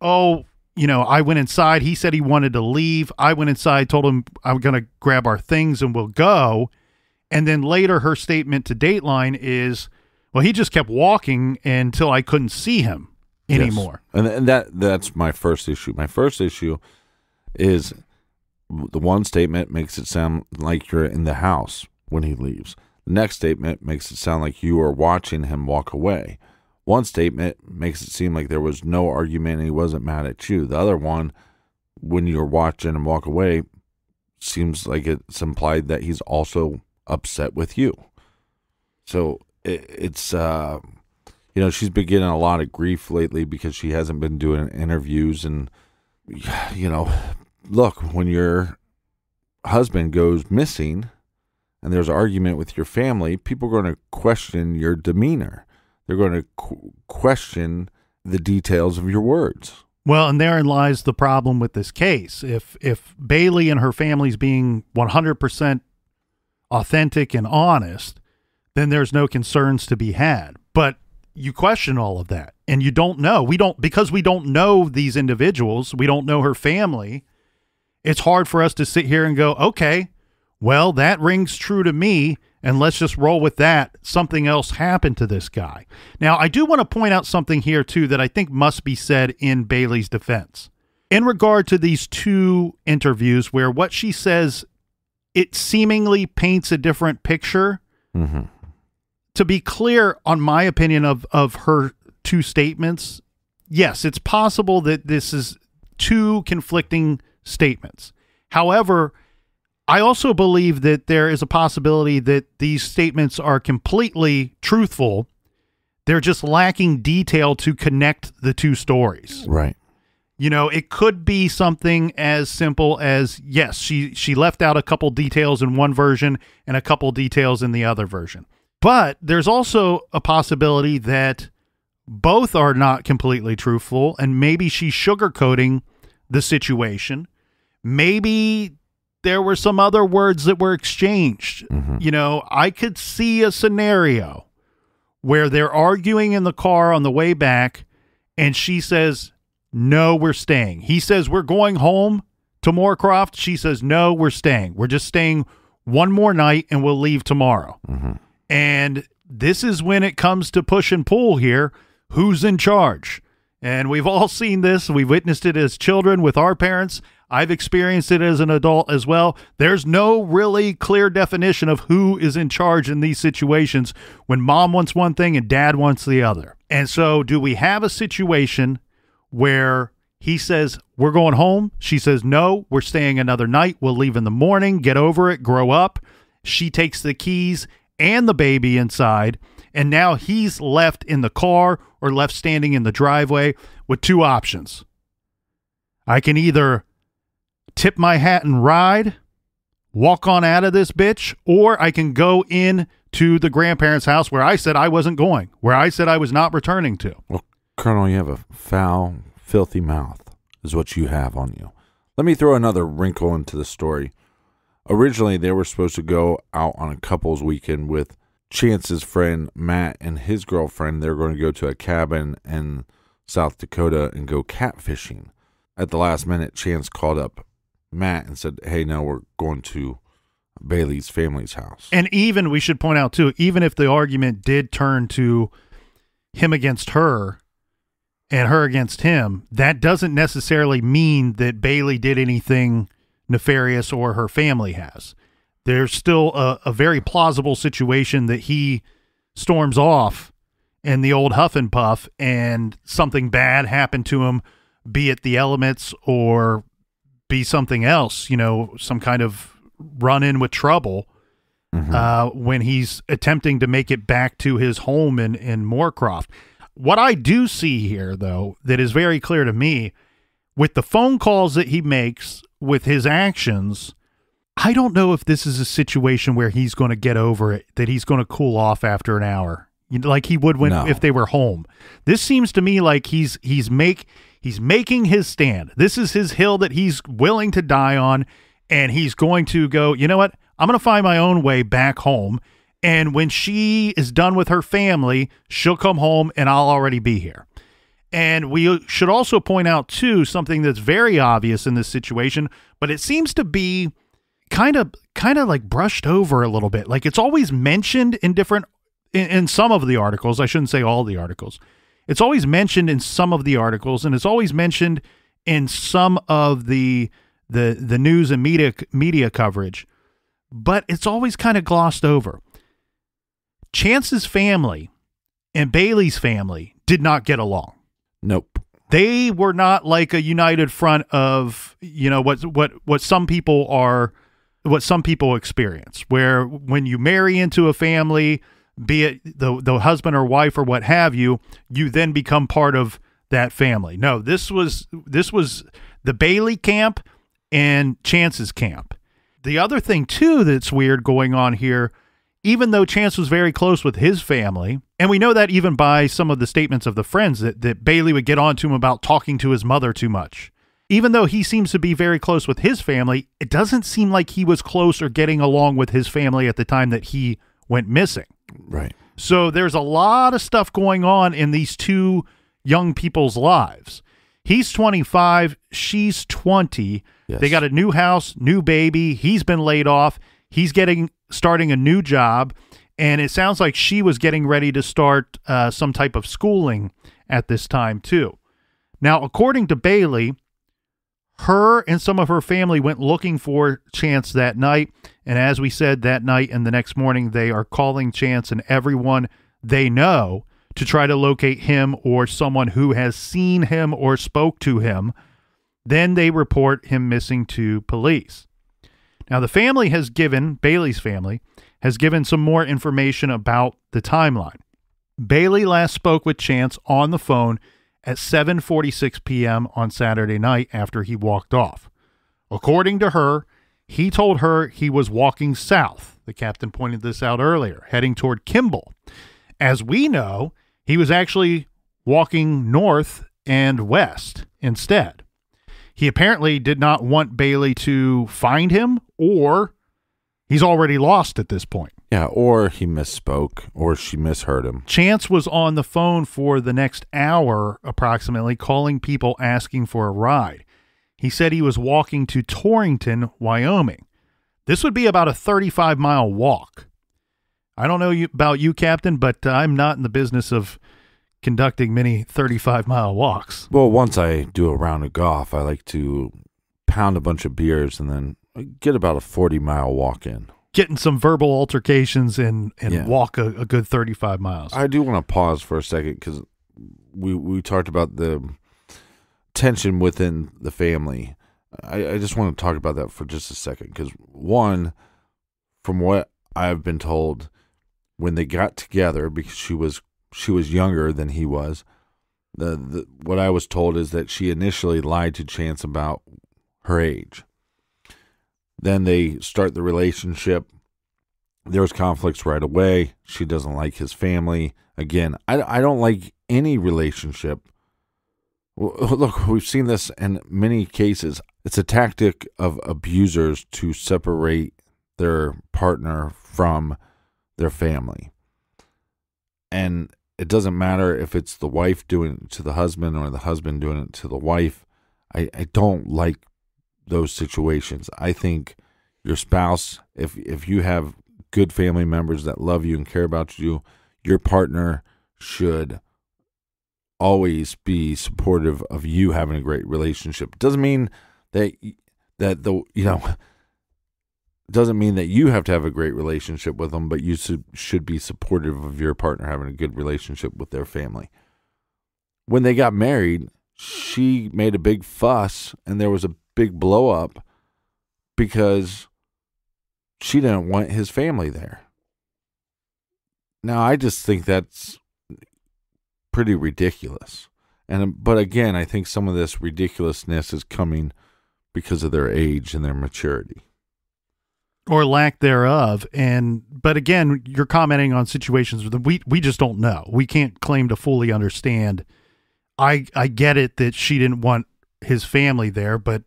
oh, you know, I went inside, he said he wanted to leave, I went inside, told him I'm going to grab our things and we'll go. And then later her statement to Dateline is, well, he just kept walking until I couldn't see him anymore. Yes. And, and that that's my first issue. My first issue is the one statement makes it sound like you're in the house when he leaves. Next statement makes it sound like you are watching him walk away. One statement makes it seem like there was no argument and he wasn't mad at you. The other one, when you're watching him walk away, seems like it's implied that he's also upset with you. So it, it's, uh, you know, she's been getting a lot of grief lately because she hasn't been doing interviews. And, you know, look, when your husband goes missing and there's an argument with your family, people are going to question your demeanor. They're going to qu question the details of your words. Well, and therein lies the problem with this case. If if Bailey and her family's being one hundred percent authentic and honest, then there's no concerns to be had. But you question all of that, and you don't know. We don't, because we don't know these individuals, we don't know her family, it's hard for us to sit here and go, okay, well, that rings true to me, and let's just roll with that. Something else happened to this guy. Now, I do want to point out something here, too, that I think must be said in Bailey's defense. In regard to these two interviews where what she says, it seemingly paints a different picture. Mm-hmm. To be clear on my opinion of, of her two statements, yes, it's possible that this is two conflicting statements. However, I also believe that there is a possibility that these statements are completely truthful. They're just lacking detail to connect the two stories. Right. You know, it could be something as simple as, yes, she, she left out a couple details in one version and a couple details in the other version. But there's also a possibility that both are not completely truthful, and maybe she's sugarcoating the situation. Maybe there were some other words that were exchanged. Mm-hmm. You know, I could see a scenario where they're arguing in the car on the way back, and she says, no, we're staying. He says, we're going home to Moorcroft. She says, no, we're staying. We're just staying one more night, and we'll leave tomorrow. Mm-hmm. And this is when it comes to push and pull here. Who's in charge? And we've all seen this. We've witnessed it as children with our parents. I've experienced it as an adult as well. There's no really clear definition of who is in charge in these situations when mom wants one thing and dad wants the other. And so do we have a situation where He says, we're going home. She says, no, we're staying another night. We'll leave in the morning. Get over it. Grow up. She takes the keys and the baby inside. And now he's left in the car or left standing in the driveway with two options. I can either tip my hat and ride, walk on out of this bitch, or I can go in to the grandparents' house where I said I wasn't going, where I said I was not returning to. Well, Colonel, you have a foul, filthy mouth is what you have on you. Let me throw another wrinkle into the story. Originally, they were supposed to go out on a couple's weekend with Chance's friend Matt and his girlfriend. They're going to go to a cabin in South Dakota and go catfishing. At the last minute, Chance called up Matt and said, hey, no, we're going to Bailey's family's house. And even, we should point out too, even if the argument did turn to him against her and her against him, that doesn't necessarily mean that Bailey did anything nefarious or her family has. There's still a, a very plausible situation that he storms off in the old huff and puff and something bad happened to him, be it the elements or be something else, you know, some kind of run in with trouble. Mm-hmm. uh, when he's attempting to make it back to his home in, in Moorcroft. What I do see here, though, that is very clear to me, with the phone calls that he makes, with his actions, I don't know if this is a situation where he's going to get over it, that he's going to cool off after an hour, like he would when no. if they were home. This seems to me like he's he's make he's making his stand. This is his hill that he's willing to die on, and he's going to go, you know what? I'm going to find my own way back home, and when she is done with her family, she'll come home, and I'll already be here. And we should also point out, too, something that's very obvious in this situation, but it seems to be kind of kind of like brushed over a little bit. Like it's always mentioned in different in, in some of the articles. I shouldn't say all the articles. It's always mentioned in some of the articles, and it's always mentioned in some of the the the news and media media coverage, but it's always kind of glossed over. Chance's family and Bailey's family did not get along. Nope. They were not like a united front of, you know, what what what some people are what some people experience, where when you marry into a family, be it the, the husband or wife or what have you, you then become part of that family. No, this was, this was the Bailey camp and Chance's camp. The other thing, too, that's weird going on here, even though Chance was very close with his family, and we know that even by some of the statements of the friends that, that Bailey would get on to him about talking to his mother too much. Even though he seems to be very close with his family, it doesn't seem like he was close or getting along with his family at the time that he went missing. Right. So there's a lot of stuff going on in these two young people's lives. He's twenty-five. She's twenty. Yes. They got a new house, new baby. He's been laid off. He's getting starting a new job. And it sounds like she was getting ready to start uh, some type of schooling at this time, too. Now, according to Bailey, her and some of her family went looking for Chance that night. And as we said, that night and the next morning, they are calling Chance and everyone they know to try to locate him or someone who has seen him or spoke to him. Then they report him missing to police. Now, the family has given, Bailey's family, has given some more information about the timeline. Bailey last spoke with Chance on the phone at seven forty-six p m on Saturday night after he walked off. According to her, he told her he was walking south. The captain pointed this out earlier, heading toward Kimball. As we know, he was actually walking north and west instead. He apparently did not want Bailey to find him, or he's already lost at this point. Yeah, or he misspoke, or she misheard him. Chance was on the phone for the next hour, approximately, calling people asking for a ride. He said he was walking to Torrington, Wyoming. This would be about a thirty-five mile walk. I don't know you, about you, Captain, but I'm not in the business of conducting many thirty-five mile walks. Well, once I do a round of golf, I like to pound a bunch of beers and then get about a forty mile walk in. Getting some verbal altercations and, and yeah. walk a, a good thirty-five miles. I do want to pause for a second because we, we talked about the tension within the family. I, I just want to talk about that for just a second, because one, from what I've been told, when they got together, because she was she was younger than he was, the, the what I was told is that she initially lied to Chance about her age. Then they start the relationship. There's conflicts right away. She doesn't like his family. Again, I, I don't like any relationship. Look, we've seen this in many cases. It's a tactic of abusers to separate their partner from their family. And it doesn't matter if it's the wife doing it to the husband or the husband doing it to the wife. I, I don't like those situations. I think your spouse, if if you have good family members that love you and care about you, your partner should always be supportive of you having a great relationship. Doesn't mean that that the you know doesn't mean that you have to have a great relationship with them, but you should be supportive of your partner having a good relationship with their family. When they got married, she made a big fuss and there was a big blow up because she didn't want his family there. Now, I just think that's pretty ridiculous. And but again, I think some of this ridiculousness is coming because of their age and their maturity. Or lack thereof. And but again, you're commenting on situations that we we just don't know. We can't claim to fully understand. I I get it that she didn't want his family there, but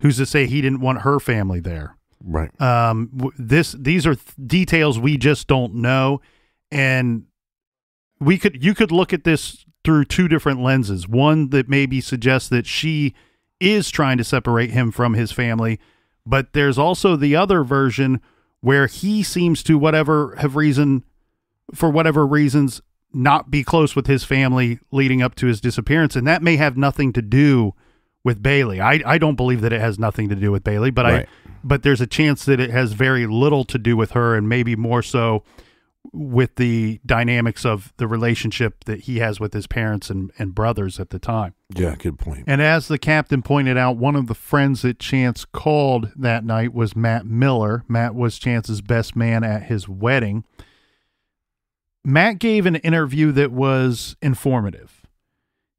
who's to say he didn't want her family there? Right. Um, this these are th details we just don't know, and we could you could look at this through two different lenses. One that maybe suggests that she is trying to separate him from his family, but there's also the other version where he seems to whatever have reason for whatever reasons not be close with his family leading up to his disappearance, and that may have nothing to do with Bailey. I I don't believe that it has nothing to do with Bailey, but right. I but there's a chance that it has very little to do with her and maybe more so with the dynamics of the relationship that he has with his parents and, and brothers at the time. Yeah, good point. And as the captain pointed out, one of the friends that Chance called that night was Matt Miller. Matt was Chance's best man at his wedding. Matt gave an interview that was informative.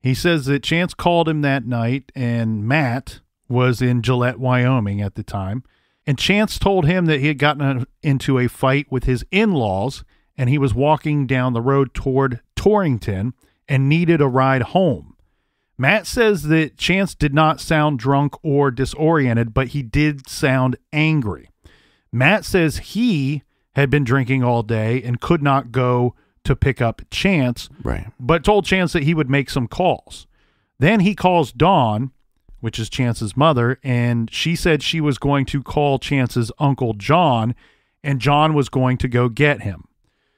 He says that Chance called him that night, and Matt was in Gillette, Wyoming at the time, and Chance told him that he had gotten a, into a fight with his in-laws, and he was walking down the road toward Torrington and needed a ride home. Matt says that Chance did not sound drunk or disoriented, but he did sound angry. Matt says he had been drinking all day and could not go to pick up Chance, right, but told Chance that he would make some calls. Then he calls Dawn, which is Chance's mother, and she said she was going to call Chance's uncle John, and John was going to go get him.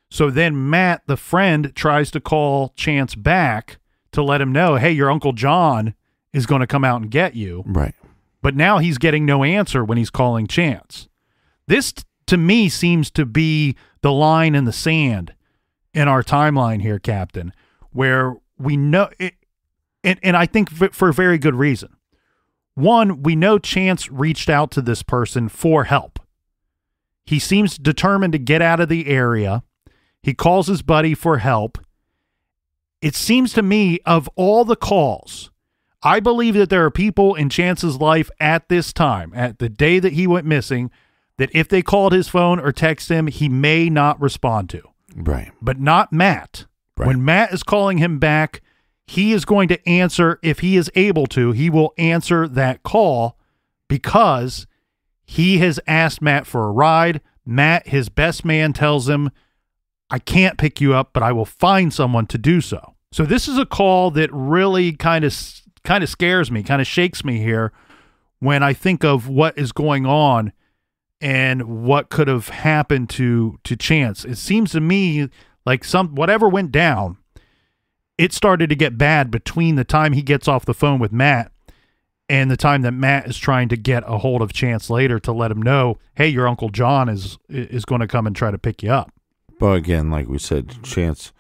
So then Matt, the friend, tries to call Chance back to let him know, hey, your Uncle John is going to come out and get you. Right. But now he's getting no answer when he's calling Chance. This, to me, seems to be the line in the sand in our timeline here, Captain, where we know it, and, and I think for a very good reason. One, we know Chance reached out to this person for help. He seems determined to get out of the area. He calls his buddy for help. It seems to me, of all the calls, I believe that there are people in Chance's life at this time, at the day that he went missing, that if they called his phone or text him, he may not respond to. Right. But not Matt. Right. When Matt is calling him back, he is going to answer if he is able to. He will answer that call because he has asked Matt for a ride. Matt, his best man, tells him, I can't pick you up, but I will find someone to do so. So this is a call that really kind of kind of scares me, kind of shakes me here when I think of what is going on and what could have happened to to Chance. It seems to me like some whatever went down, it started to get bad between the time he gets off the phone with Matt and the time that Matt is trying to get a hold of Chance later to let him know, hey, your Uncle John is is going to come and try to pick you up. But again, like we said, Chance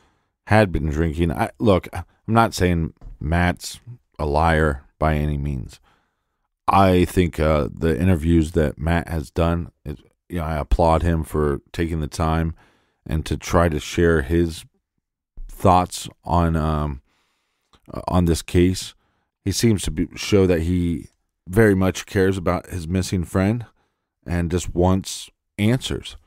had been drinking. I, look, I'm not saying Matt's a liar. by any means. I think uh, the interviews that Matt has done, it, you know, I applaud him for taking the time and to try to share his thoughts on um, on this case. He seems to be, show that he very much cares about his missing friend and just wants answers,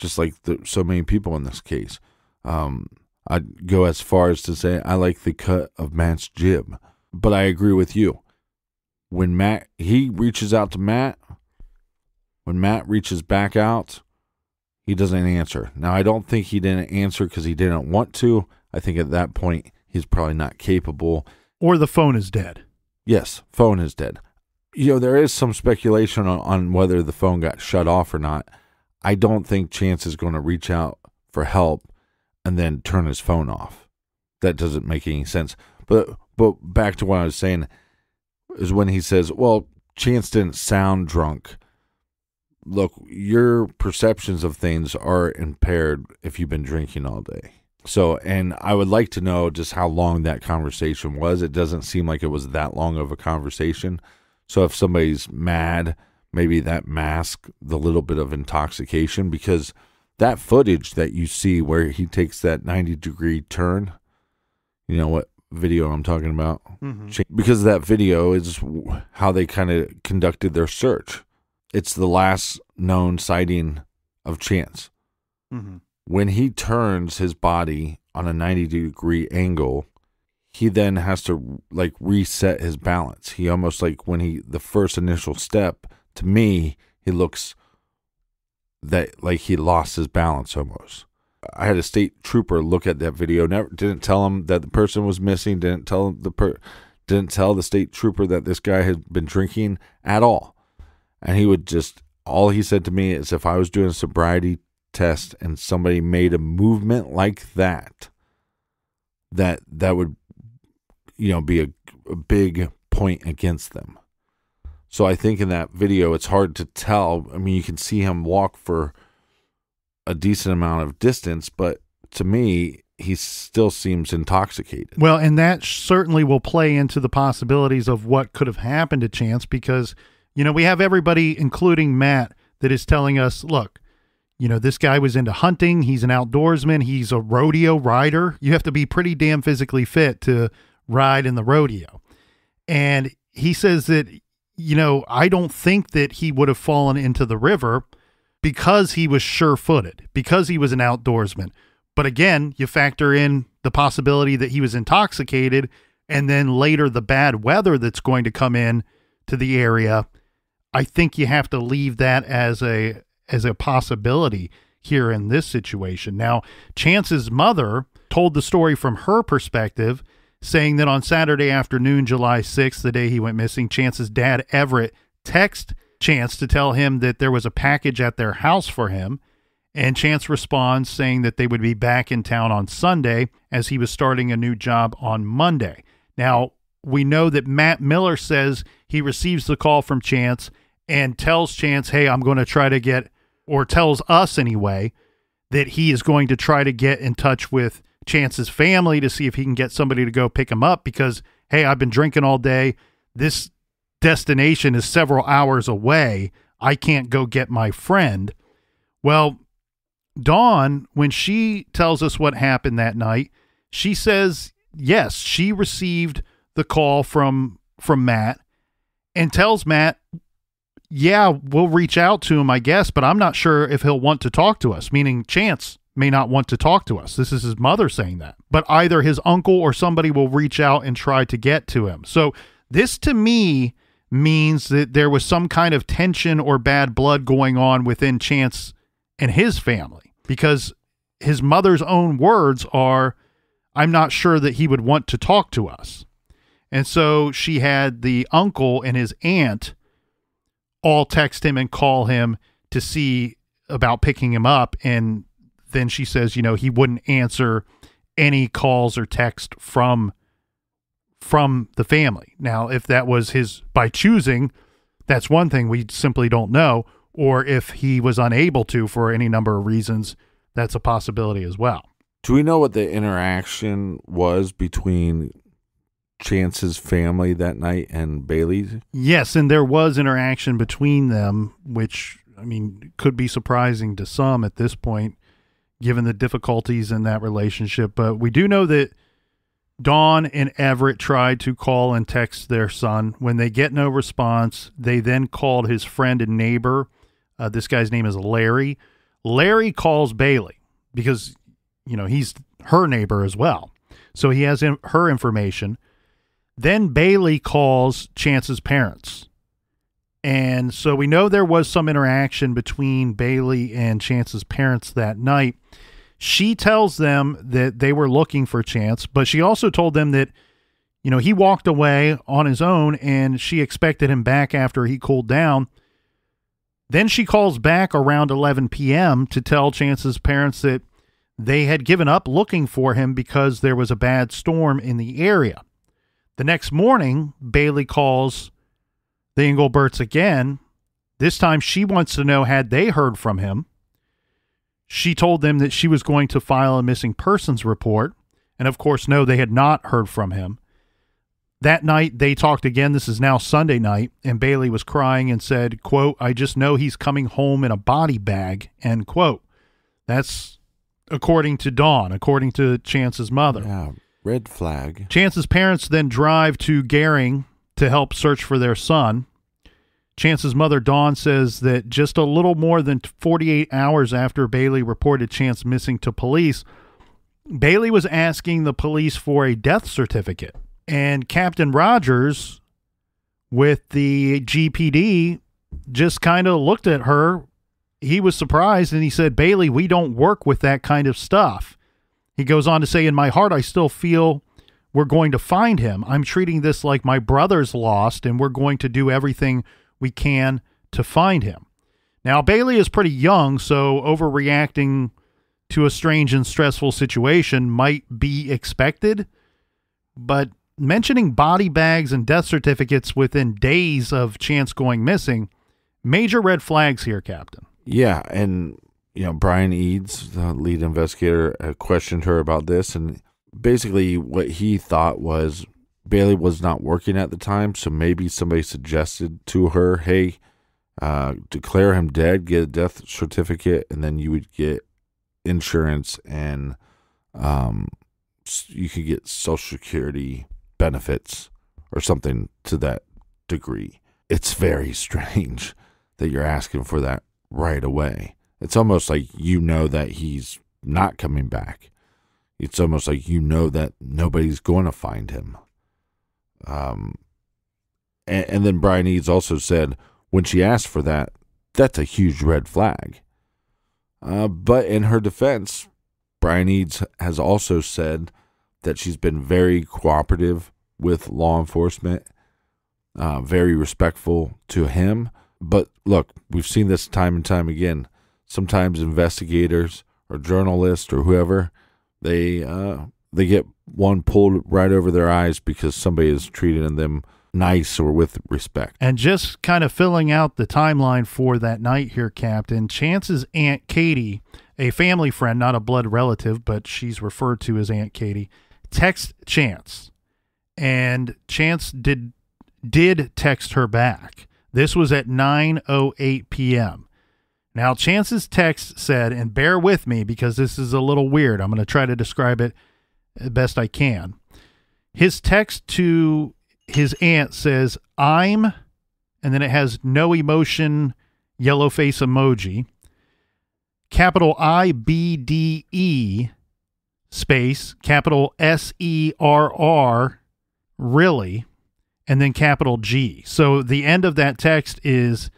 just like the, so many people in this case. Um, I'd go as far as to say I like the cut of Matt's jib, but I agree with you. When Matt, he reaches out to Matt, when Matt reaches back out, he doesn't answer. Now, I don't think he didn't answer because he didn't want to. I think at that point, he's probably not capable. Or the phone is dead. Yes, phone is dead. You know, there is some speculation on, on whether the phone got shut off or not. I don't think Chance is going to reach out for help and then turn his phone off. That doesn't make any sense. But, but back to what I was saying, is when he says, well, Chance didn't sound drunk. Look, your perceptions of things are impaired if you've been drinking all day. So, and I would like to know just how long that conversation was. It doesn't seem like it was that long of a conversation. So if somebody's mad, maybe that masks the little bit of intoxication, because that footage that you see where he takes that ninety degree turn, you know what video I'm talking about? Mm-hmm. Because that video is how they kind of conducted their search. It's the last known sighting of Chance. Mm-hmm. When he turns his body on a ninety degree angle, he then has to like reset his balance. He almost like when he, the first initial step, to me, he looks that like he lost his balance almost. I had a state trooper look at that video. Never didn't tell him that the person was missing. Didn't tell the per, didn't tell the state trooper that this guy had been drinking at all. And he would just, all he said to me is, if I was doing a sobriety test and somebody made a movement like that, that that would, you know, be a, a big point against them. So I think in that video, it's hard to tell. I mean, you can see him walk for a decent amount of distance, but to me, he still seems intoxicated. Well, and that certainly will play into the possibilities of what could have happened to Chance, because, you know, we have everybody, including Matt, that is telling us, look, you know, this guy was into hunting. He's an outdoorsman. He's a rodeo rider. You have to be pretty damn physically fit to ride in the rodeo. And he says that, you know, I don't think that he would have fallen into the river, because he was sure-footed, because he was an outdoorsman. But again, you factor in the possibility that he was intoxicated, and then later the bad weather that's going to come in to the area. I think you have to leave that as a as a possibility here in this situation. Now, Chance's mother told the story from her perspective, saying that on Saturday afternoon, July sixth, the day he went missing, Chance's dad, Everett, texted Chance to tell him that there was a package at their house for him, and Chance responds saying that they would be back in town on Sunday, as he was starting a new job on Monday. Now, we know that Matt Miller says he receives the call from Chance and tells Chance, hey, I'm going to try to get, or tells us anyway, that he is going to try to get in touch with Chance's family to see if he can get somebody to go pick him up, because, hey, I've been drinking all day. This destination is several hours away. I can't go get my friend. Well, Dawn, when she tells us what happened that night, she says, yes, she received the call from, from Matt, and tells Matt, yeah, we'll reach out to him, I guess, but I'm not sure if he'll want to talk to us, meaning Chance may not want to talk to us. This is his mother saying that, but either his uncle or somebody will reach out and try to get to him. So this to me means that there was some kind of tension or bad blood going on within Chance and his family, because his mother's own words are, I'm not sure that he would want to talk to us. And so she had the uncle and his aunt all text him and call him to see about picking him up. And then she says, you know, he wouldn't answer any calls or text from from the family. Now, if that was his by choosing, that's one thing we simply don't know, or if he was unable to for any number of reasons, that's a possibility as well. Do we know what the interaction was between Chance's family that night and Bailey's? Yes, and there was interaction between them, which, I mean, could be surprising to some at this point, given the difficulties in that relationship. But we do know that Dawn and Everett tried to call and text their son. When they get no response, they then called his friend and neighbor. Uh, this guy's name is Larry. Larry calls Bailey because, you know, he's her neighbor as well. So he has in, her information. Then Bailey calls Chance's parents. And so we know there was some interaction between Bailey and Chance's parents that night. She tells them that they were looking for Chance, but she also told them that, you know, he walked away on his own and she expected him back after he cooled down. Then she calls back around eleven p m to tell Chance's parents that they had given up looking for him because there was a bad storm in the area. The next morning, Bailey calls the Engleberts again. This time she wants to know, had they heard from him? She told them that she was going to file a missing persons report. And of course, no, they had not heard from him. That night they talked again. This is now Sunday night. And Bailey was crying and said, quote, "I just know he's coming home in a body bag," end quote. That's according to Dawn, according to Chance's mother. Yeah, red flag. Chance's parents then drive to Gering to help search for their son. Chance's mother, Dawn, says that just a little more than forty-eight hours after Bailey reported Chance missing to police, Bailey was asking the police for a death certificate. And Captain Rogers with the G P D just kind of looked at her. He was surprised, and he said, "Bailey, we don't work with that kind of stuff." He goes on to say, "In my heart, I still feel we're going to find him. I'm treating this like my brother's lost, and we're going to do everything we can to find him." Now, Bailey is pretty young, so overreacting to a strange and stressful situation might be expected, but mentioning body bags and death certificates within days of Chance going missing, major red flags here, Captain. Yeah, and you know, Brian Eads, the lead investigator, uh, questioned her about this, and basically what he thought was Bailey was not working at the time, so maybe somebody suggested to her, hey, uh, declare him dead, get a death certificate, and then you would get insurance and um, you could get Social Security benefits or something to that degree. It's very strange that you're asking for that right away. It's almost like you know that he's not coming back. It's almost like you know that nobody's going to find him. Um, and, and then Brian Eads also said when she asked for that, that's a huge red flag. Uh, but in her defense, Brian Eads has also said that she's been very cooperative with law enforcement, uh, very respectful to him. But look, we've seen this time and time again. Sometimes investigators or journalists or whoever, they, uh, they get one pulled right over their eyes because somebody is treating them nice or with respect. And just kind of filling out the timeline for that night here, Captain, Chance's Aunt Katie, a family friend, not a blood relative, but she's referred to as Aunt Katie, text Chance. And Chance did, did text her back. This was at nine oh eight p m Now, Chance's text said, and bear with me because this is a little weird. I'm going to try to describe it the best I can. His text to his aunt says, "I'm," and then it has no emotion, yellow face emoji, capital I B D E space, capital S E R R, really, and then capital G. So the end of that text is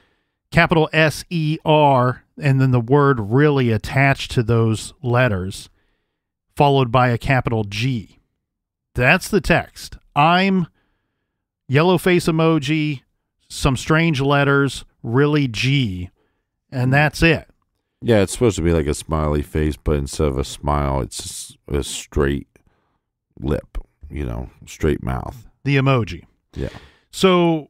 capital S E R and then the word really attached to those letters, followed by a capital G. That's the text. "I'm," yellow face emoji, some strange letters, really G, and that's it. Yeah, it's supposed to be like a smiley face, but instead of a smile, it's a straight lip, you know, straight mouth. The emoji. Yeah. So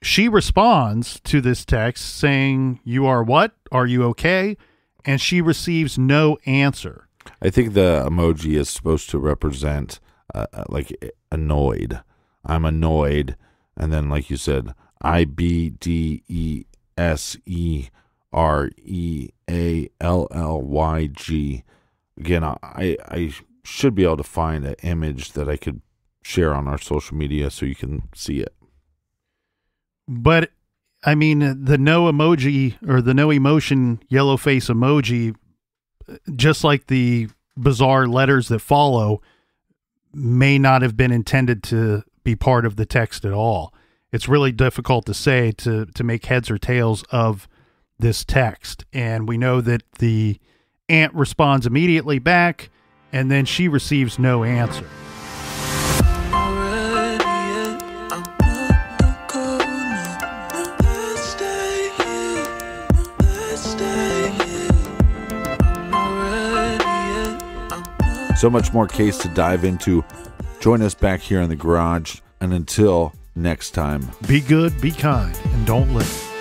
she responds to this text saying, "You are what? Are you okay?" And she receives no answer. I think the emoji is supposed to represent uh, like annoyed, I'm annoyed. And then, like you said, I B D E S E R E A L L Y G. Again, I, I should be able to find an image that I could share on our social media so you can see it. But, I mean, the no emoji or the no emotion yellow face emoji, just like the bizarre letters that follow, may not have been intended to be part of the text at all. It's really difficult to say, to, to make heads or tails of this text. And we know that the aunt responds immediately back, and then she receives no answer. So much more case to dive into. Join us back here in the garage. And until next time, be good, be kind, and don't live.